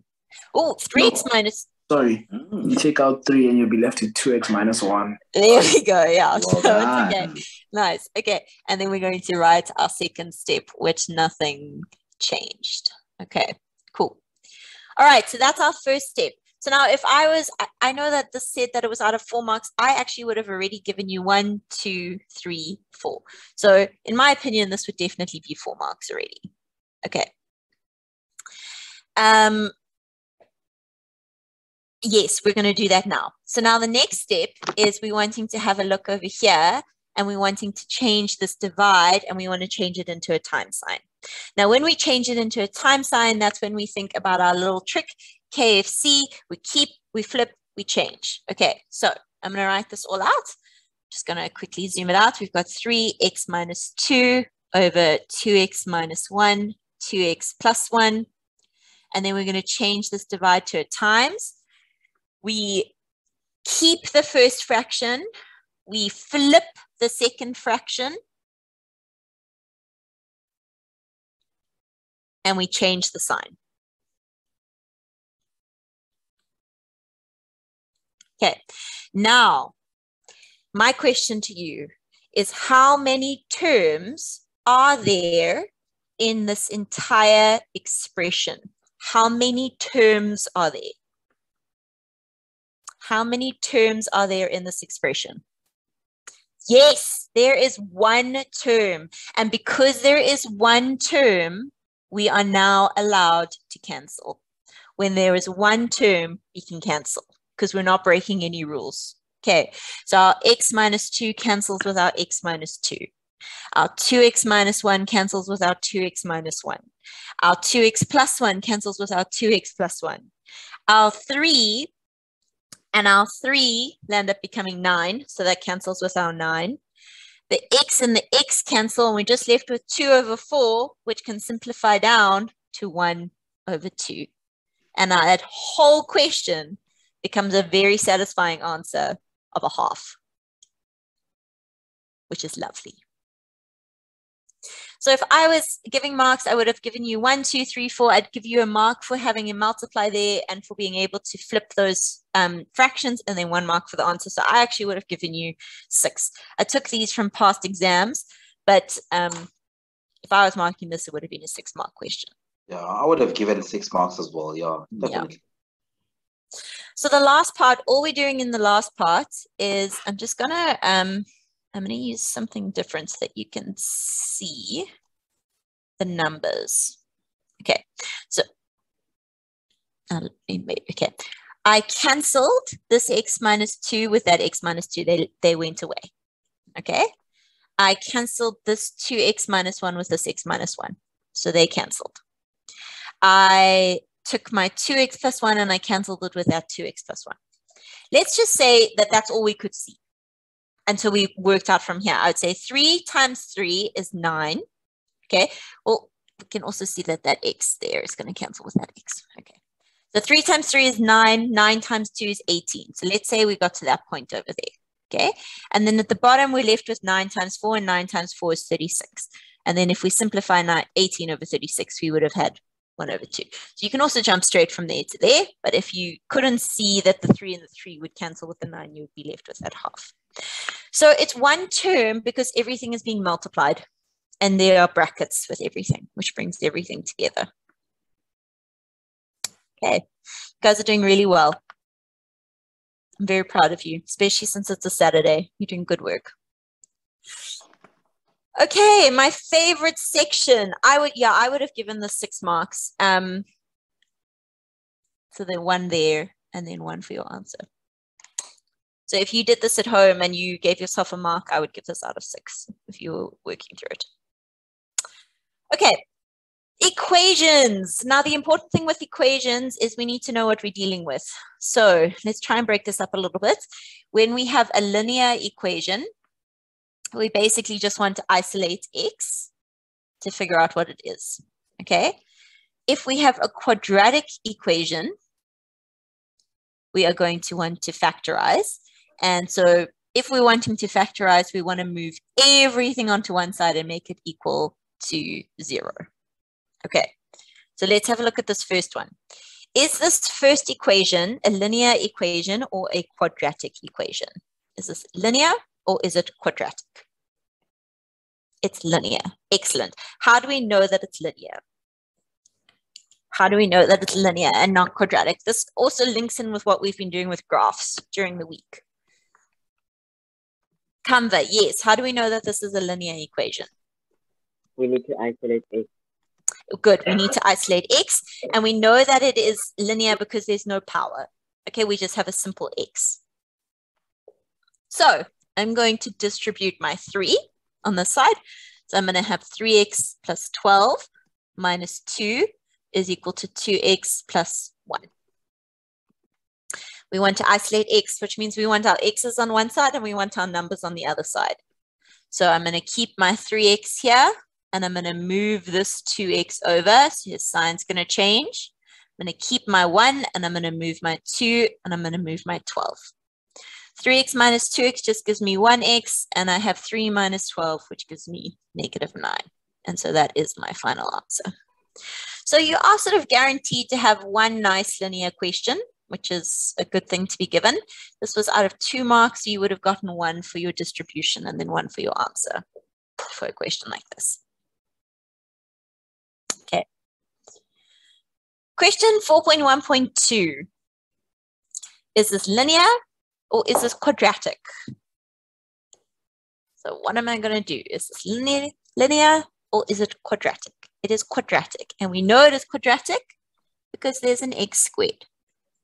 Oh, 3x minus... Sorry, you take out 3 and you'll be left with 2x minus 1. There we go, yeah. Well done. Okay. Nice, okay. And then we're going to write our second step, which nothing changed. Okay, cool. All right, so that's our first step. So now if I was, I know that this said that it was out of 4 marks, I actually would have already given you 1, 2, 3, 4. So in my opinion, this would definitely be 4 marks already. Okay. Yes, we're going to do that now. So now the next step is we're wanting to have a look over here and we're wanting to change this divide and we want to change it into a time sign. Now, when we change it into a time sign, that's when we think about our little trick, KFC, we keep, we flip, we change. Okay, so I'm going to write this all out. I'm just going to quickly zoom it out. We've got 3x minus 2 over 2x minus 1, 2x plus 1. And then we're going to change this divide to a times. We keep the first fraction. We flip the second fraction. And we change the sign. Okay, now my question to you is how many terms are there in this entire expression? How many terms are there? How many terms are there in this expression? Yes, there is one term. And because there is one term, we are now allowed to cancel. When there is one term, we can cancel because we're not breaking any rules. Okay, so our x minus 2 cancels with our x minus 2. Our 2x minus 1 cancels with our 2x minus 1. Our 2x plus 1 cancels with our 2x plus 1. Our 3 and our 3 end up becoming 9, so that cancels with our 9. The x and the x cancel, and we're just left with 2 over 4, which can simplify down to 1 over 2. And now that whole question becomes a very satisfying answer of a half, which is lovely. So if I was giving marks, I would have given you 1, 2, 3, 4. I'd give you a mark for having a multiply there and for being able to flip those fractions, and then 1 mark for the answer. So I actually would have given you 6. I took these from past exams, but if I was marking this, it would have been a 6-mark question. Yeah, I would have given 6 marks as well. Yeah, definitely. Yeah. So the last part, all we're doing in the last part is I'm just going to... I'm going to use something different so that you can see the numbers. Okay, so okay, I cancelled this x minus 2 with that x minus 2. They went away. Okay, I cancelled this 2x minus 1 with this x minus 1. So they cancelled. I took my 2x plus 1 and I cancelled it with that 2x plus 1. Let's just say that that's all we could see. And so we worked out from here. I would say 3 times 3 is 9. Okay. Well, we can also see that that x there is going to cancel with that x. Okay. So 3 times 3 is 9. 9 times 2 is 18. So let's say we got to that point over there. Okay. And then at the bottom, we're left with 9 times 4, and 9 times 4 is 36. And then if we simplify 18 over 36, we would have had 1/2. So you can also jump straight from there to there. But if you couldn't see that the 3 and the 3 would cancel with the 9, you would be left with that half. So it's one term because everything is being multiplied and there are brackets with everything, which brings everything together. Okay, you guys are doing really well. I'm very proud of you, especially since it's a Saturday. You're doing good work. Okay, my favorite section. I would have given the 6 marks. So the 1 there and then 1 for your answer. So if you did this at home and you gave yourself a mark, I would give this out of 6 if you were working through it. Okay, equations. Now, the important thing with equations is we need to know what we're dealing with. So let's try and break this up a little bit. When we have a linear equation, we basically just want to isolate x to figure out what it is, okay? If we have a quadratic equation, we are going to want to factorize. And so if we're wanting to factorize, we want to move everything onto one side and make it equal to 0. Okay, so let's have a look at this first one. Is this first equation a linear equation or a quadratic equation? Is this linear or is it quadratic? It's linear. Excellent. How do we know that it's linear? How do we know that it's linear and not quadratic? This also links in with what we've been doing with graphs during the week. Canva, yes. How do we know that this is a linear equation? We need to isolate x. Good. We need to isolate x. And we know that it is linear because there's no power. Okay, we just have a simple x. So I'm going to distribute my 3 on the side. So I'm going to have 3x plus 12 minus 2. Is equal to 2x plus 1. We want to isolate x, which means we want our x's on one side and we want our numbers on the other side. So I'm going to keep my 3x here and I'm going to move this 2x over. So his sign's going to change. I'm going to keep my 1 and I'm going to move my 2 and I'm going to move my 12. 3x minus 2x just gives me 1x, and I have 3 minus 12, which gives me -9. And so that is my final answer. So you are sort of guaranteed to have one nice linear question, which is a good thing to be given. This was out of 2 marks. You would have gotten 1 for your distribution and then 1 for your answer for a question like this. Okay. Question 4.1.2. Is this linear or is this quadratic? So what am I going to do? Is this linear or is it quadratic? It is quadratic, and we know it is quadratic because there's an x squared.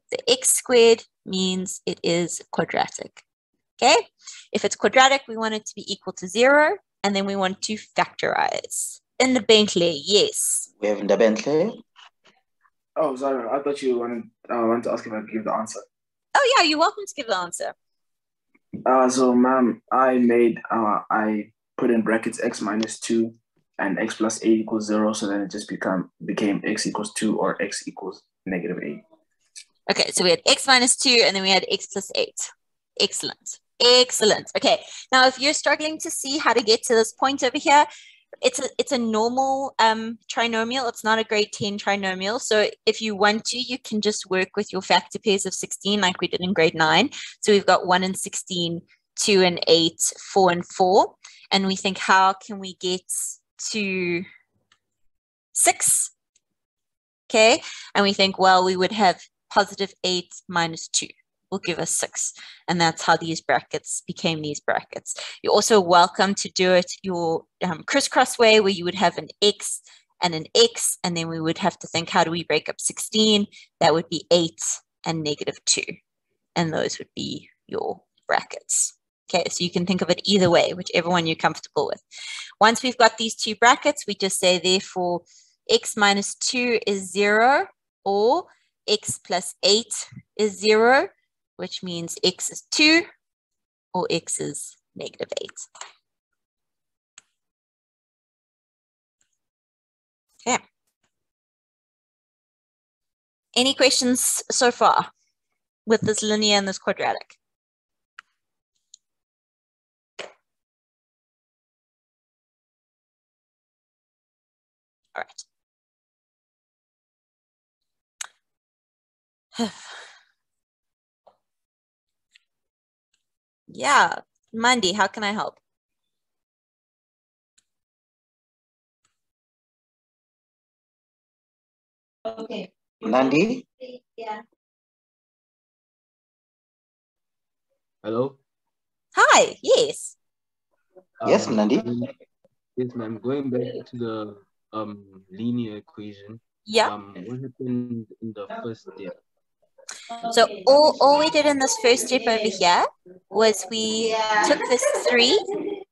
The x squared means it is quadratic, okay? If it's quadratic, we want it to be equal to 0, and then we want to factorize. In the Bentley, yes. We have in the Bentley. Oh, sorry, I thought you wanted to ask if I could give the answer. Oh, yeah, you're welcome to give the answer. So, ma'am, I put in brackets x minus 2. And x plus 8 equals 0, so then it just became x equals 2 or x equals -8. Okay, so we had x minus 2 and then we had x plus 8. Excellent. Excellent. Okay, now if you're struggling to see how to get to this point over here, It's a normal trinomial. It's not a grade 10 trinomial. So if you want to, you can just work with your factor pairs of 16 like we did in grade 9. So we've got 1 and 16, 2 and 8, 4 and 4. And we think, how can we get to 6? Okay. And we think, well, we would have positive 8 minus 2 will give us 6. And that's how these brackets became these brackets. You're also welcome to do it your crisscross way, where you would have an X and an X, and then we would have to think, how do we break up 16? That would be 8 and negative 2. And those would be your brackets. Okay, so you can think of it either way, whichever one you're comfortable with. Once we've got these two brackets, we just say, therefore, X minus 2 is 0, or X plus 8 is 0, which means X is 2 or X is negative 8. Okay. Any questions so far with this linear and this quadratic? All right. Yeah, Mandy, how can I help? Okay. Mandy? Yeah. Hello? Hi, yes. Yes, Mandy. Yes, ma'am. Going back to the linear equation. Yeah. What happened in the first step? So all we did in this first step over here was we took this 3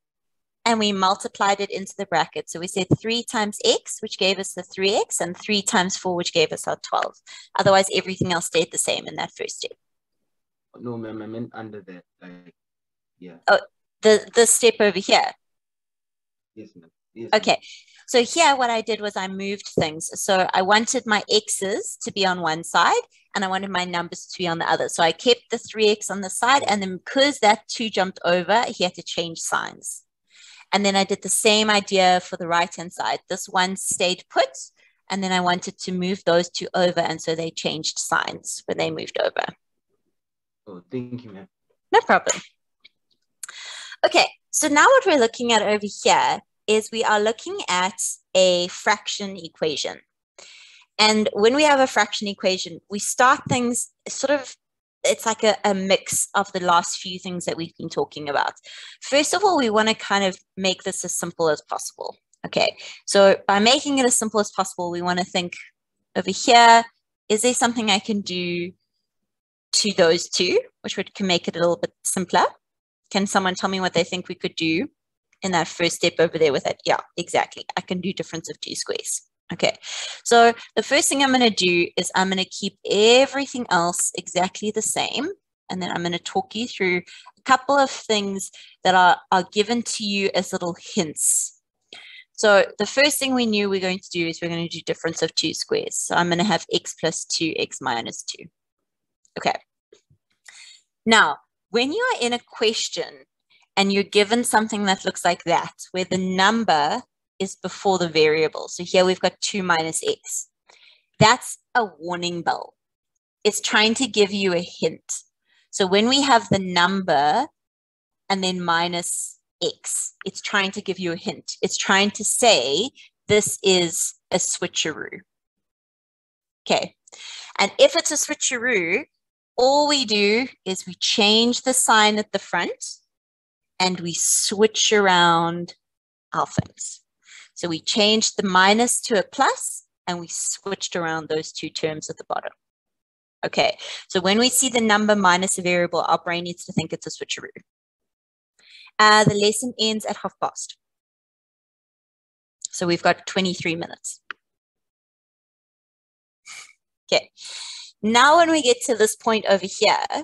and we multiplied it into the bracket. So we said 3 times x, which gave us the 3x, and 3 times 4, which gave us our 12. Otherwise, everything else stayed the same in that first step. No, ma'am, I meant under that. Yeah. Oh, the step over here? Yes, ma'am. Yes, okay. So here what I did was I moved things. So I wanted my x's to be on one side and I wanted my numbers to be on the other. So I kept the 3x on the side, and then because that 2 jumped over, he had to change signs. And then I did the same idea for the right-hand side. This one stayed put, and then I wanted to move those 2 over, and so they changed signs when they moved over. Oh, thank you, ma'am. No problem. Okay, so now what we're looking at over here is we are looking at a fraction equation. And when we have a fraction equation, we start things sort of, it's like a mix of the last few things that we've been talking about. First of all, we want to kind of make this as simple as possible. Okay, so by making it as simple as possible, we want to think over here, is there something I can do to those 2, which would can make it a little bit simpler? Can someone tell me what they think we could do in that first step over there with it? Yeah, exactly. I can do difference of 2 squares. Okay, so the first thing I'm going to do is I'm going to keep everything else exactly the same. And then I'm going to talk you through a couple of things that are given to you as little hints. So the first thing we knew we're going to do is we're going to do difference of 2 squares. So I'm going to have x plus 2, x minus 2. Okay. Now, when you are in a question and you're given something that looks like that, where the number is before the variable. So here we've got 2 minus x. That's a warning bell. It's trying to give you a hint. So when we have the number and then minus x, it's trying to give you a hint. It's trying to say this is a switcheroo. Okay. And if it's a switcheroo, all we do is we change the sign at the front and we switch around our things. So we changed the minus to a plus, and we switched around those 2 terms at the bottom. Okay, so when we see the number minus a variable, our brain needs to think it's a switcheroo. The lesson ends at 12:30. So we've got 23 minutes. Okay, now when we get to this point over here,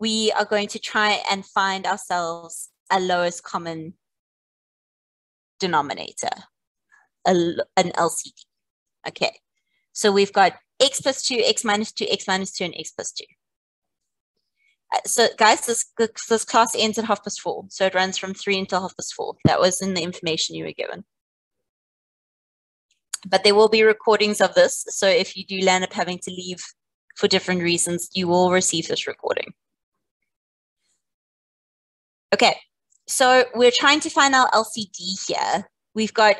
we are going to try and find ourselves a lowest common denominator, an LCD. Okay, so we've got x plus 2, x minus 2, x minus 2, and x plus 2. So guys, this class ends at 4:30. So it runs from 3 until 4:30. That was in the information you were given. But there will be recordings of this. So if you do land up having to leave for different reasons, you will receive this recording. Okay, so we're trying to find our LCD here. We've got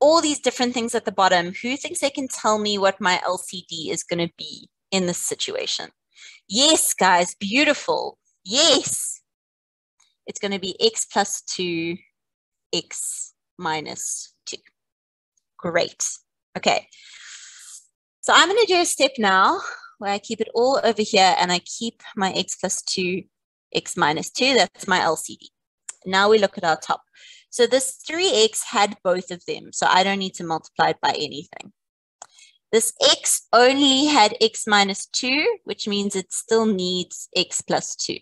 all these different things at the bottom. Who thinks they can tell me what my LCD is going to be in this situation? Yes, guys, beautiful. Yes. It's going to be x plus 2, x minus 2. Great. Okay. So I'm going to do a step now where I keep it all over here and I keep my x plus 2, x minus 2. That's my LCD. Now we look at our top. So this 3x had both of them. So I don't need to multiply it by anything. This x only had x minus 2, which means it still needs x plus 2.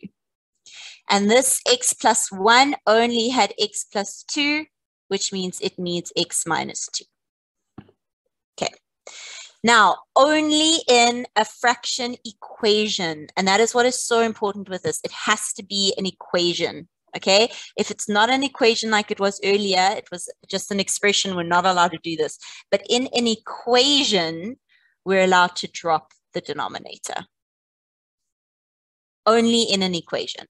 And this x plus 1 only had x plus 2, which means it needs x minus 2. Okay. Now, only in a fraction equation, and that is what is so important with this. It has to be an equation. Okay, if it's not an equation like it was earlier, it was just an expression, we're not allowed to do this. But in an equation, we're allowed to drop the denominator. Only in an equation.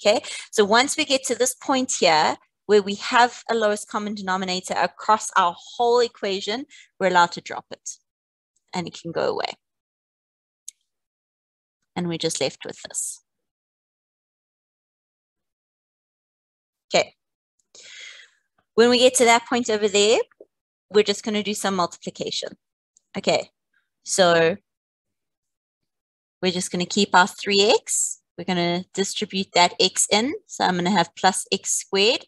Okay, so once we get to this point here, where we have a lowest common denominator across our whole equation, we're allowed to drop it. And it can go away. And we're just left with this. Okay, when we get to that point over there, we're just going to do some multiplication. Okay, so we're just going to keep our 3x. We're going to distribute that x in. So I'm going to have plus x squared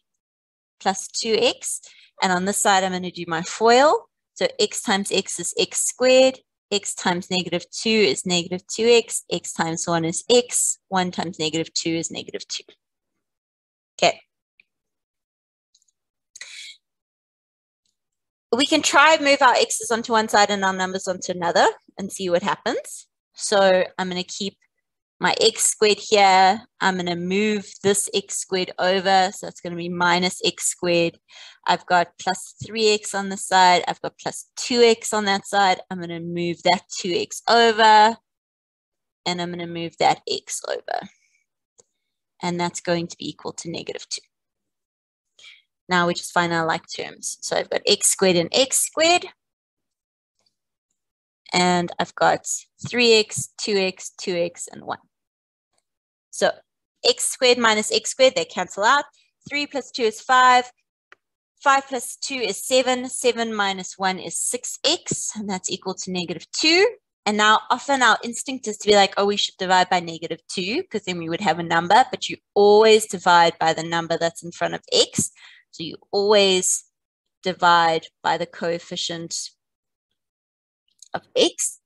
plus 2x. And on this side, I'm going to do my FOIL. So x times x is x squared. X times negative 2 is negative 2x. X times 1 is x. 1 times negative 2 is negative 2. Okay. We can try move our x's onto one side and our numbers onto another and see what happens. So I'm going to keep my x squared here. I'm going to move this x squared over. So it's going to be minus x squared. I've got plus 3x on this side. I've got plus 2x on that side. I'm going to move that 2x over. And I'm going to move that x over. And that's going to be equal to negative 2. Now we just find our like terms. So I've got x squared and x squared. And I've got 3x, 2x, 2x, and 1. So x squared minus x squared, they cancel out. 3 plus 2 is 5. 5 plus 2 is 7. 7 minus 1 is 6x. And that's equal to negative 2. And now often our instinct is to be like, oh, we should divide by negative 2 because then we would have a number. But you always divide by the number that's in front of x. So you always divide by the coefficient of x.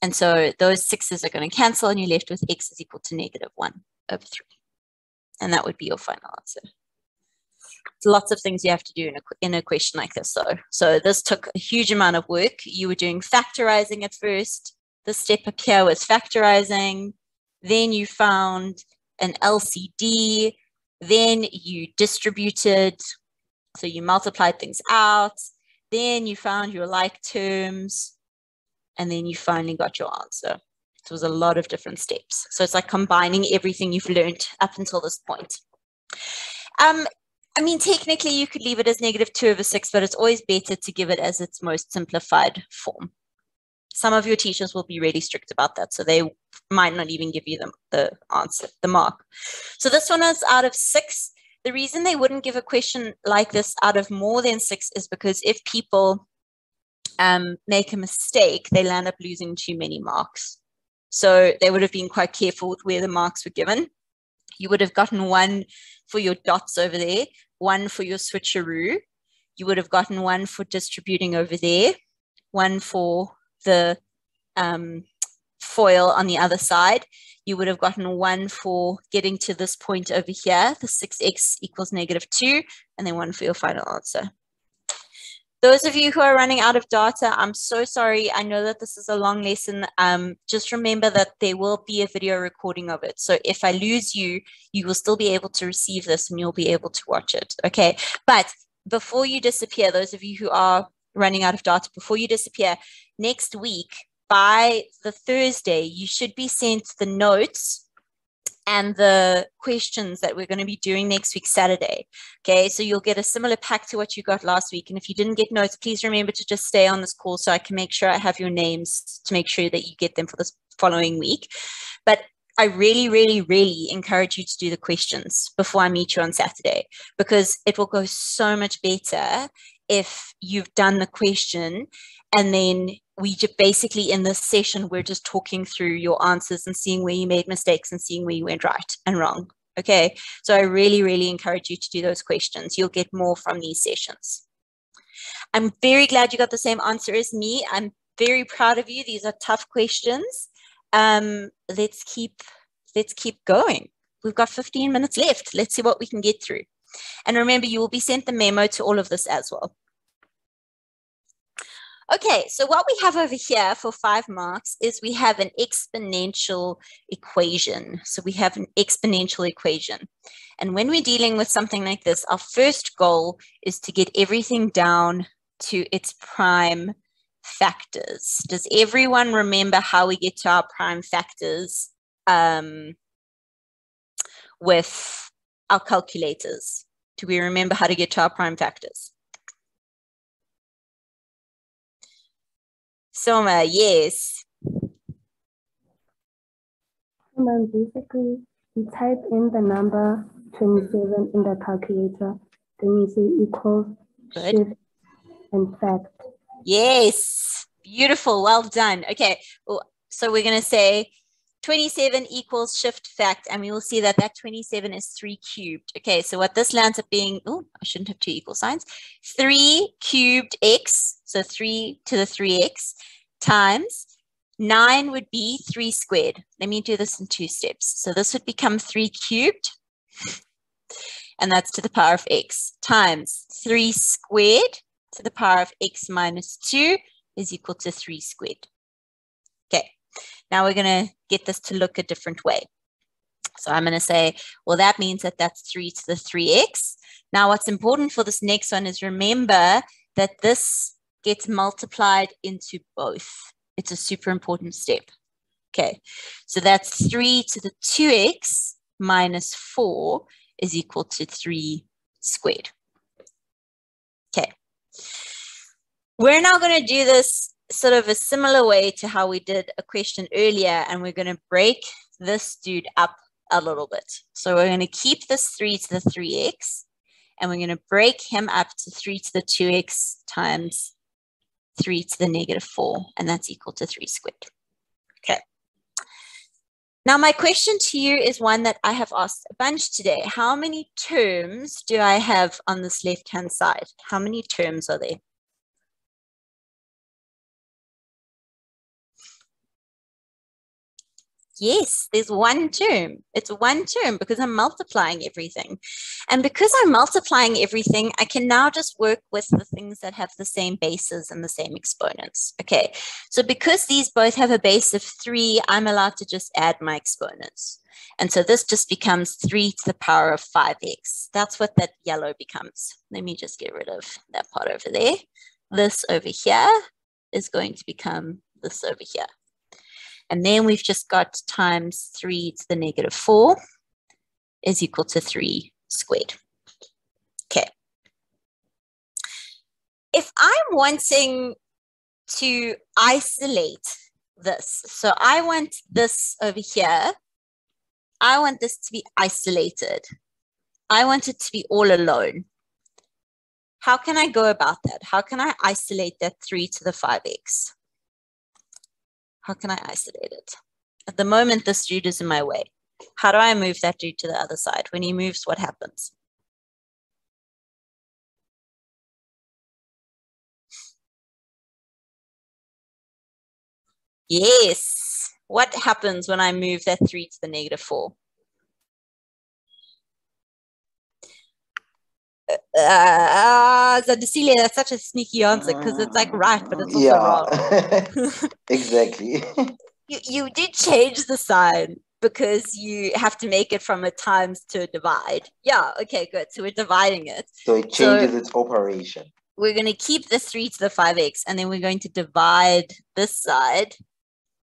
And so those sixes are going to cancel and you're left with x is equal to negative 1/3. And that would be your final answer. There's lots of things you have to do in a question like this though. So this took a huge amount of work. You were doing factorizing at first. This step up here was factorizing. Then you found an LCD. Then you distributed, so you multiplied things out. Then you found your like terms. And then you finally got your answer. It was a lot of different steps. So it's like combining everything you've learned up until this point. I mean, technically, you could leave it as negative 2/6, but it's always better to give it as its most simplified form. Some of your teachers will be really strict about that, so they might not even give you the answer, the mark. So this one is out of 6. The reason they wouldn't give a question like this out of more than 6 is because if people make a mistake, they land up losing too many marks. So they would have been quite careful with where the marks were given. You would have gotten 1 for your dots over there, 1 for your switcheroo. You would have gotten 1 for distributing over there, 1 for the foil on the other side. You would have gotten 1 for getting to this point over here, the 6x equals negative 2, and then 1 for your final answer. Those of you who are running out of data, I'm so sorry. I know that this is a long lesson. Just remember that there will be a video recording of it. So if I lose you, you will still be able to receive this and you'll be able to watch it. Okay. But before you disappear, those of you who are running out of data, before you disappear, next week, by the Thursday, you should be sent the notes and the questions that we're going to be doing next week, Saturday. Okay, so you'll get a similar pack to what you got last week. And if you didn't get notes, please remember to just stay on this call so I can make sure I have your names to make sure that you get them for this following week. But I really, really, really encourage you to do the questions before I meet you on Saturday, because it will go so much better if you've done the question and then we just basically in this session, we're just talking through your answers and seeing where you made mistakes and seeing where you went right and wrong. Okay, so I really, really encourage you to do those questions. You'll get more from these sessions. I'm very glad you got the same answer as me. I'm very proud of you. These are tough questions. Let's keep going. We've got 15 minutes left. Let's see what we can get through. And remember, you will be sent the memo to all of this as well. Okay, so what we have over here for 5 marks is we have an exponential equation. So we have an exponential equation. And when we're dealing with something like this, our first goal is to get everything down to its prime factors. Does everyone remember how we get to our prime factors with our calculators? Do we remember how to get to our prime factors? Soma, yes. Basically, you type in the number 27 in the calculator, then you say equals, shift, and fact. Yes, beautiful, well done. Okay, so we're going to say 27 equals shift fact, and we will see that that 27 is 3 cubed. Okay, so what this lands up being, oh, I shouldn't have 2 equal signs, 3 cubed x, so 3 to the 3x, times 9 would be 3 squared. Let me do this in 2 steps. So this would become 3 cubed, and that's to the power of x, times 3 squared to the power of x minus 2 is equal to 3 squared. Okay, now we're going to get this to look a different way. So I'm going to say, well, that means that that's 3 to the 3x. Now what's important for this next one is remember that this gets multiplied into both. It's a super important step. Okay, so that's 3 to the 2x minus 4 is equal to 3 squared. Okay. We're now going to do this sort of a similar way to how we did a question earlier, and we're going to break this dude up a little bit. So we're going to keep this 3 to the 3x, and we're going to break him up to 3 to the 2x times 3 to the negative 4, and that's equal to 3 squared. Okay. Now, my question to you is one that I have asked a bunch today. How many terms do I have on this left-hand side? How many terms are there? Yes, there's 1 term. It's 1 term because I'm multiplying everything. And because I'm multiplying everything, I can now just work with the things that have the same bases and the same exponents. Okay, so because these both have a base of 3, I'm allowed to just add my exponents. And so this just becomes 3 to the power of 5x. That's what that yellow becomes. Let me just get rid of that part over there. This over here is going to become this over here. And then we've just got times 3 to the negative 4 is equal to 3 squared. Okay. If I'm wanting to isolate this, so I want this over here, I want this to be isolated. I want it to be all alone. How can I go about that? How can I isolate that 3 to the 5x? How can I isolate it? At the moment, this dude is in my way. How do I move that dude to the other side? When he moves, what happens? Yes. What happens when I move that 3 to the negative 4? the Cecilia, that's such a sneaky answer because it's like right, but it's also wrong. Exactly. You did change the sign because you have to make it from a times to a divide. Yeah, okay, good. So we're dividing it. So it changes its operation. We're going to keep the 3 to the 5x, and then we're going to divide this side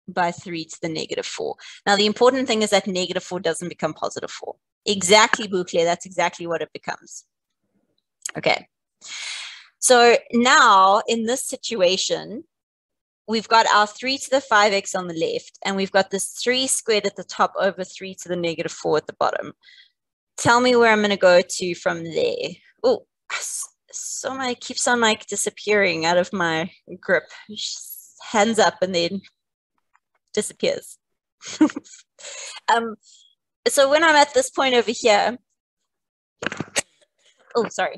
by 3 to the -4. Now, the important thing is that -4 doesn't become +4. Exactly, Bouclier, that's exactly what it becomes. Okay. So now in this situation, we've got our 3 to the 5x on the left, and we've got this 3 squared at the top over 3 to the -4 at the bottom. Tell me where I'm going to go to from there. Oh, so my keeps on like disappearing out of my grip. Hands up and then disappears. So when I'm at this point over here, oh, sorry.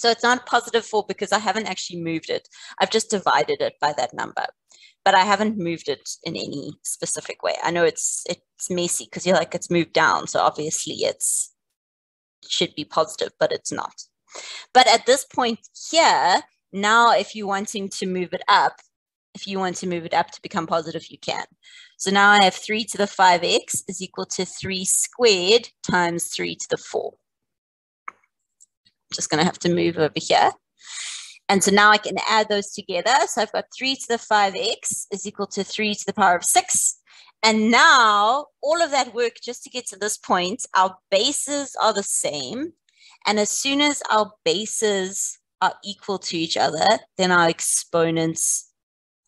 So it's not +4 because I haven't actually moved it. I've just divided it by that number, but I haven't moved it in any specific way. I know it's messy because you're like, it's moved down. So obviously it should be positive, but it's not. But at this point here, now if you're wanting to move it up, if you want to move it up to become positive, you can. So now I have 3 to the 5x is equal to 3 squared times 3 to the 4. Just going to have to move over here. And so now I can add those together. So I've got 3 to the 5x is equal to 3 to the power of 6. And now all of that work just to get to this point, our bases are the same. And as soon as our bases are equal to each other, then our exponents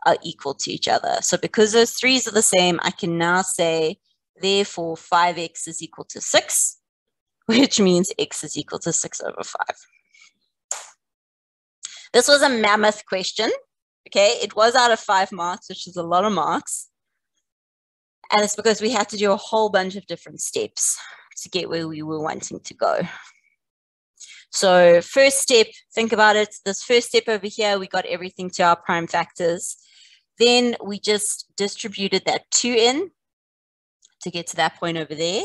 are equal to each other. So because those 3's are the same, I can now say, therefore, 5x is equal to 6. Which means x is equal to 6/5. This was a mammoth question, okay? It was out of 5 marks, which is a lot of marks. And it's because we had to do a whole bunch of different steps to get where we were wanting to go. So first step, think about it. This first step over here, we got everything to our prime factors. Then we just distributed that 2 in to get to that point over there.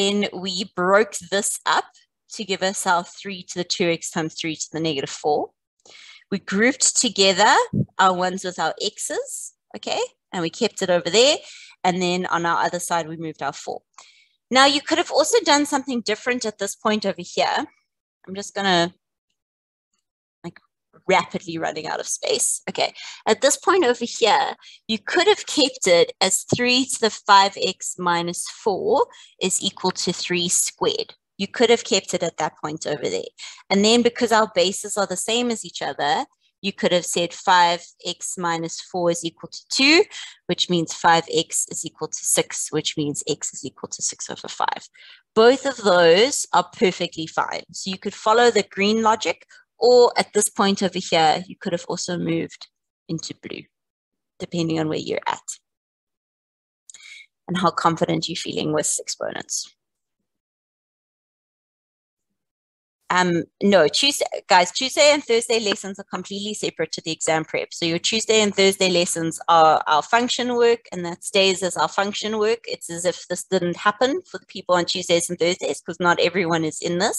Then we broke this up to give us our 3 to the 2x times 3 to the -4. We grouped together our ones with our x's, okay? And we kept it over there. And then on our other side, we moved our 4. Now, you could have also done something different at this point over here. I'm just going to, like, rapidly running out of space. Okay, at this point over here, you could have kept it as 3 to the 5x minus 4 is equal to 3 squared. You could have kept it at that point over there. And then because our bases are the same as each other, you could have said 5x minus 4 is equal to 2, which means 5x is equal to 6, which means x is equal to 6/5. Both of those are perfectly fine. So you could follow the green logic, or at this point over here, you could have also moved into blue, depending on where you're at and how confident you're feeling with exponents. No, Tuesday, guys, Tuesday and Thursday lessons are completely separate to the exam prep. So your Tuesday and Thursday lessons are our function work, and that stays as our function work. It's as if this didn't happen for the people on Tuesdays and Thursdays because not everyone is in this.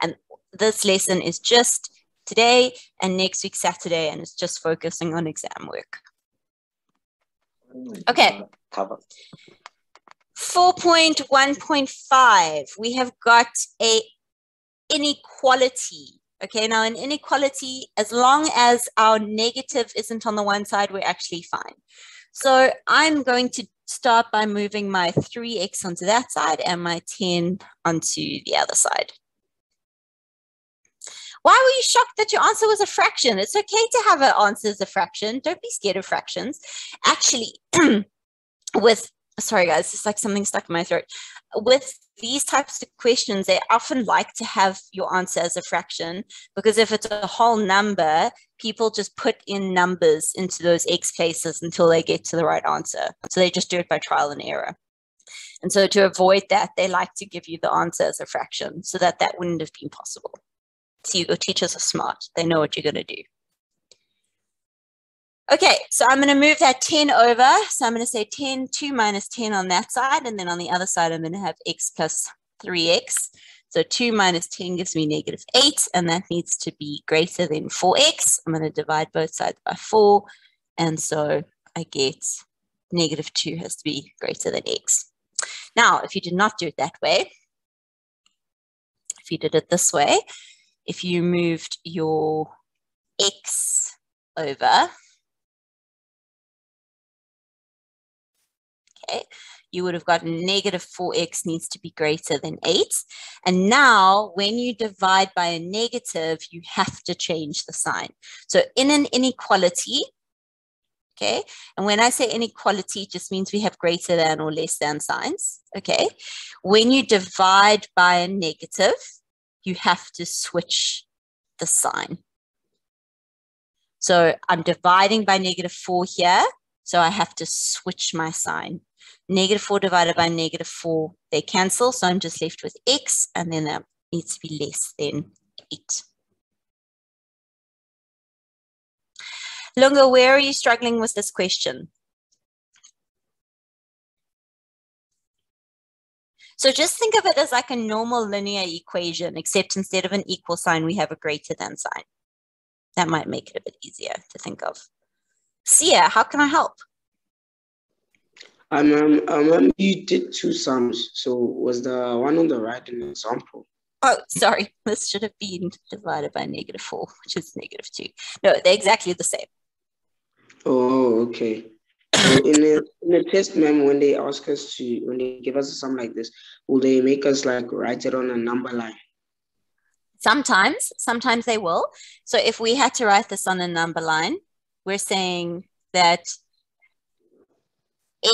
And this lesson is just today and next week, Saturday, and it's just focusing on exam work. Okay. 4.1.5, we have got a inequality. Okay, now an inequality, as long as our negative isn't on the one side, we're actually fine. So I'm going to start by moving my 3x onto that side and my 10 onto the other side. Why were you shocked that your answer was a fraction? It's okay to have an answer as a fraction. Don't be scared of fractions. Actually, with, sorry guys, it's like something stuck in my throat. With these types of questions, they often like to have your answer as a fraction, because if it's a whole number, people just put in numbers into those x places until they get to the right answer. So they just do it by trial and error. And so to avoid that, they like to give you the answer as a fraction so that that wouldn't have been possible. See, your teachers are smart. They know what you're going to do. Okay, so I'm going to move that 10 over. So I'm going to say 10, 2 minus 10 on that side. And then on the other side, I'm going to have x plus 3x. So 2 minus 10 gives me negative 8, and that needs to be greater than 4x. I'm going to divide both sides by 4, and so I get negative 2 has to be greater than x. Now, if you did not do it that way, if you did it this way, if you moved your x over, okay, you would have gotten negative 4x needs to be greater than 8. And now when you divide by a negative, you have to change the sign. So in an inequality, okay, and when I say inequality, it just means we have greater than or less than signs, okay? When you divide by a negative, you have to switch the sign. So I'm dividing by negative 4 here, so I have to switch my sign. Negative 4 divided by negative 4, they cancel, so I'm just left with x, and then that needs to be less than 8. Lunga, where are you struggling with this question? So just think of it as like a normal linear equation, except instead of an equal sign, we have a greater than sign. That might make it a bit easier to think of. Sia, how can I help? You did 2 sums, so was the one on the right an example? Oh, sorry, this should have been divided by negative 4, which is negative 2. No, they're exactly the same. Oh, okay. So in the test, ma'am, when they ask us to, when they give us a sum like this, will they make us like write it on a number line? Sometimes they will. So if we had to write this on a number line, we're saying that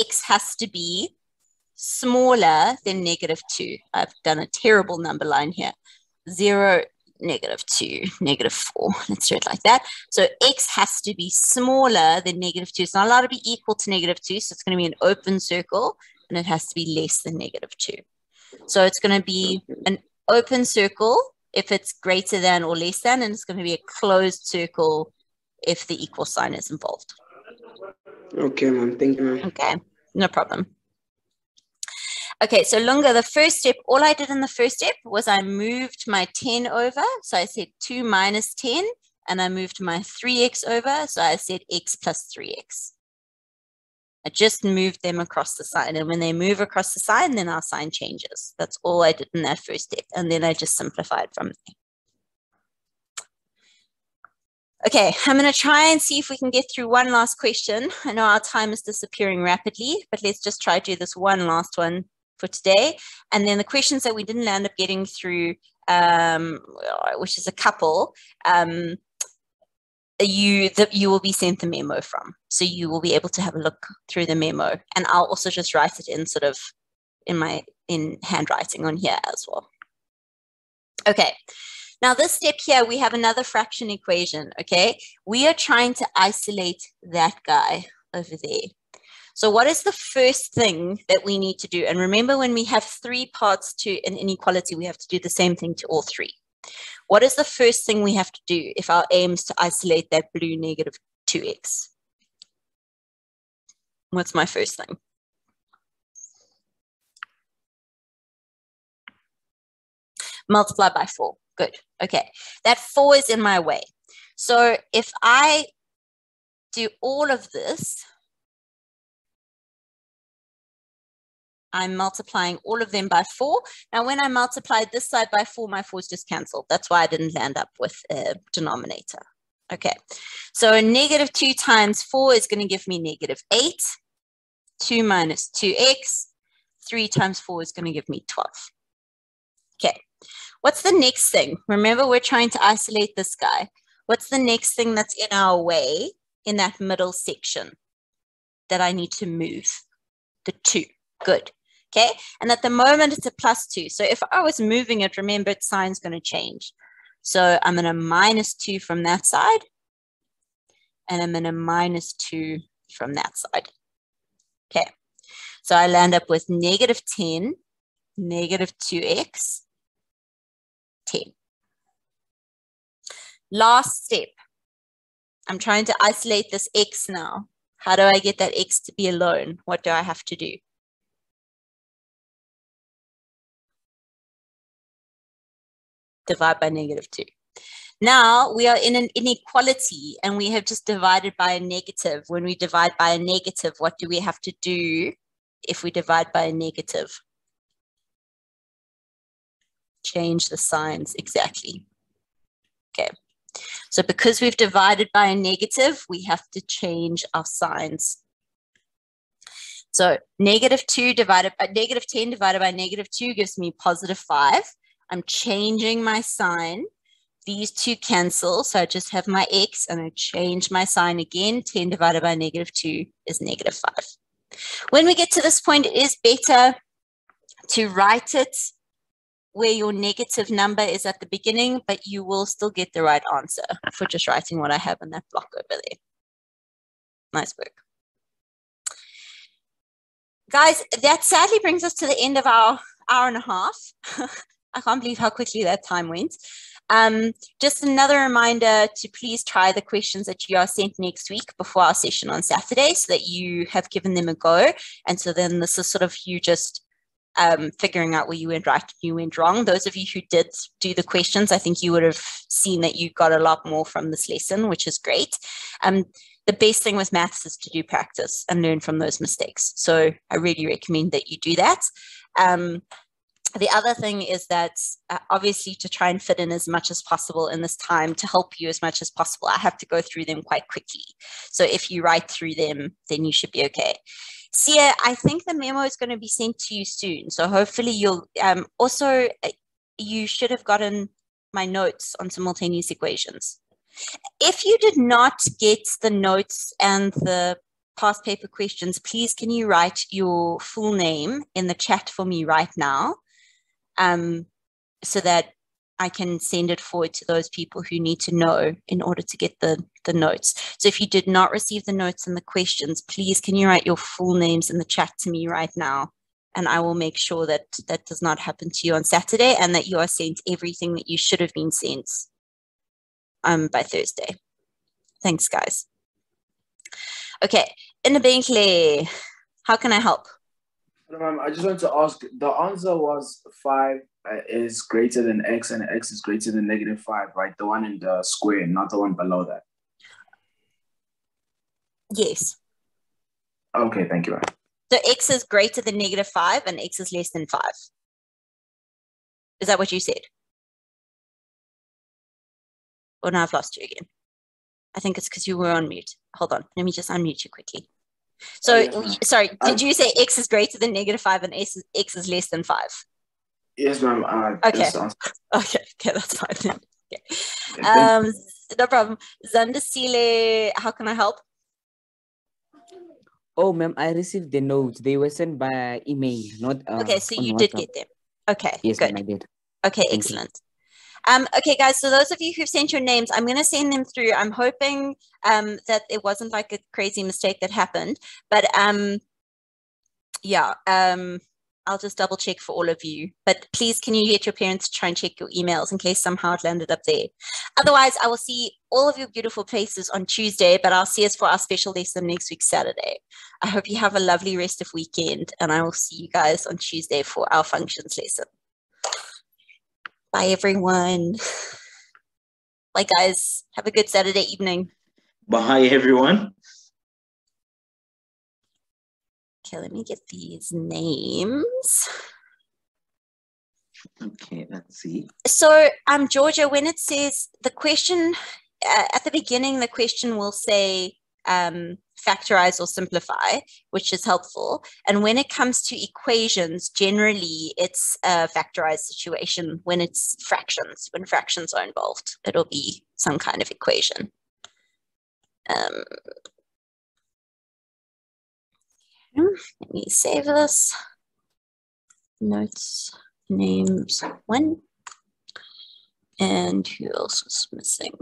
x has to be smaller than negative 2. I've done a terrible number line here. 0, negative 2, negative 4. Let's do it like that. So x has to be smaller than negative 2. It's not allowed to be equal to negative 2, so it's going to be an open circle, and it has to be less than negative 2. So it's going to be an open circle if it's greater than or less than, and it's going to be a closed circle if the equal sign is involved. Okay, ma'am. Thank you, ma'am. Okay, no problem. Okay, so Lunga, the first step, all I did in the first step was I moved my 10 over. So I said 2 minus 10, and I moved my 3x over. So I said x plus 3x. I just moved them across the sign. And when they move across the sign, then our sign changes. That's all I did in that first step. And then I just simplified from there. Okay, I'm going to try and see if we can get through one last question. I know our time is disappearing rapidly, but let's just try to do this one last one for today. And then the questions that we didn't end up getting through, which is a couple, you will be sent the memo from. So you will be able to have a look through the memo. And I'll also just write it in sort of in handwriting on here as well. Okay. Now this step here, we have another fraction equation, okay? We are trying to isolate that guy over there. So what is the first thing that we need to do? And remember, when we have 3 parts to an inequality, we have to do the same thing to all 3. What is the first thing we have to do if our aim is to isolate that blue negative 2x? What's my first thing? Multiply by 4. Good. Okay. That 4 is in my way. So if I do all of this, I'm multiplying all of them by 4. Now, when I multiplied this side by 4, my 4's just cancelled. That's why I didn't land up with a denominator. Okay. So negative 2 times 4 is going to give me negative 8. 2 minus 2x. 3 times 4 is going to give me 12. Okay. What's the next thing? Remember, we're trying to isolate this guy. What's the next thing that's in our way in that middle section that I need to move? The 2. Good. Okay. And at the moment, it's a plus 2. So if I was moving it, remember, its sign's going to change. So I'm going to minus 2 from that side. And I'm going to minus 2 from that side. Okay. So I land up with negative 10, negative 2x. 10. Last step. I'm trying to isolate this x now. How do I get that x to be alone? What do I have to do? divide by -2. Now we are in an inequality and we have just divided by a negative. When we divide by a negative, what do we have to do if we divide by a negative? Change the signs, exactly. Okay, so because we've divided by a negative, we have to change our signs. So -10 divided by -2 gives me +5. I'm changing my sign. These two cancel, so I just have my x and I change my sign again. 10 divided by -2 is -5. When we get to this point, it is better to write it where your negative number is at the beginning, but you will still get the right answer for just writing what I have in that block over there. Nice work. Guys, that sadly brings us to the end of our hour and a half. I can't believe how quickly that time went. Just another reminder to please try the questions that you are sent next week before our session on Saturday so that you have given them a go. And so then this is sort of you just figuring out where you went right, you went wrong. Those of you who did do the questions, I think you would have seen that you got a lot more from this lesson, which is great. The best thing with maths is to do practice and learn from those mistakes. So I really recommend that you do that. The other thing is that obviously to try and fit in as much as possible in this time to help you as much as possible. I have to go through them quite quickly. So if you write through them, then you should be okay. Sia, I think the memo is going to be sent to you soon. So hopefully you'll also, you should have gotten my notes on simultaneous equations. If you did not get the notes and the past paper questions, please can you write your full name in the chat for me right now? So that I can send it forward to those people who need to know in order to get the notes. So if you did not receive the notes and the questions, please can you write your full names in the chat to me right now? And I will make sure that that does not happen to you on Saturday and that you are sent everything that you should have been sent by Thursday. Thanks, guys. Okay, Inabenhle, how can I help? I just want to ask, the answer was 5 is greater than x and x is greater than -5, right? The one in the square, not the one below that. Yes. Okay, thank you. So x is greater than -5 and x is less than 5. Is that what you said? Oh, now I've lost you again. I think it's because you were on mute. Hold on, let me just unmute you quickly. So, yeah, sorry, did you say x is greater than -5 and x is less than 5? Yes, ma'am. Okay. Okay, that's fine then. Okay. No problem. Zandasile, how can I help? Oh, ma'am, I received the notes. They were sent by email, not... okay, so you did get them. Okay, yes, good. I did. Okay, excellent. Okay, guys, so those of you who've sent your names, I'm going to send them through. I'm hoping that it wasn't like a crazy mistake that happened. But yeah, I'll just double check for all of you. But please, can you get your parents to try and check your emails in case somehow it landed up there? Otherwise, I will see all of your beautiful faces on Tuesday, but I'll see us for our special lesson next week, Saturday. I hope you have a lovely rest of weekend, and I will see you guys on Tuesday for our functions lesson. Bye, everyone. Bye, guys. Have a good Saturday evening. Bye, everyone. Okay, let me get these names. Okay, let's see. So, Georgia, when it says the question, at the beginning, the question will say factorize or simplify, which is helpful. And when it comes to equations, generally it's a factorized situation. When it's fractions, when fractions are involved, it'll be some kind of equation. Let me save this. Notes, names, 1. And who else is missing?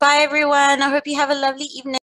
Bye, everyone. I hope you have a lovely evening.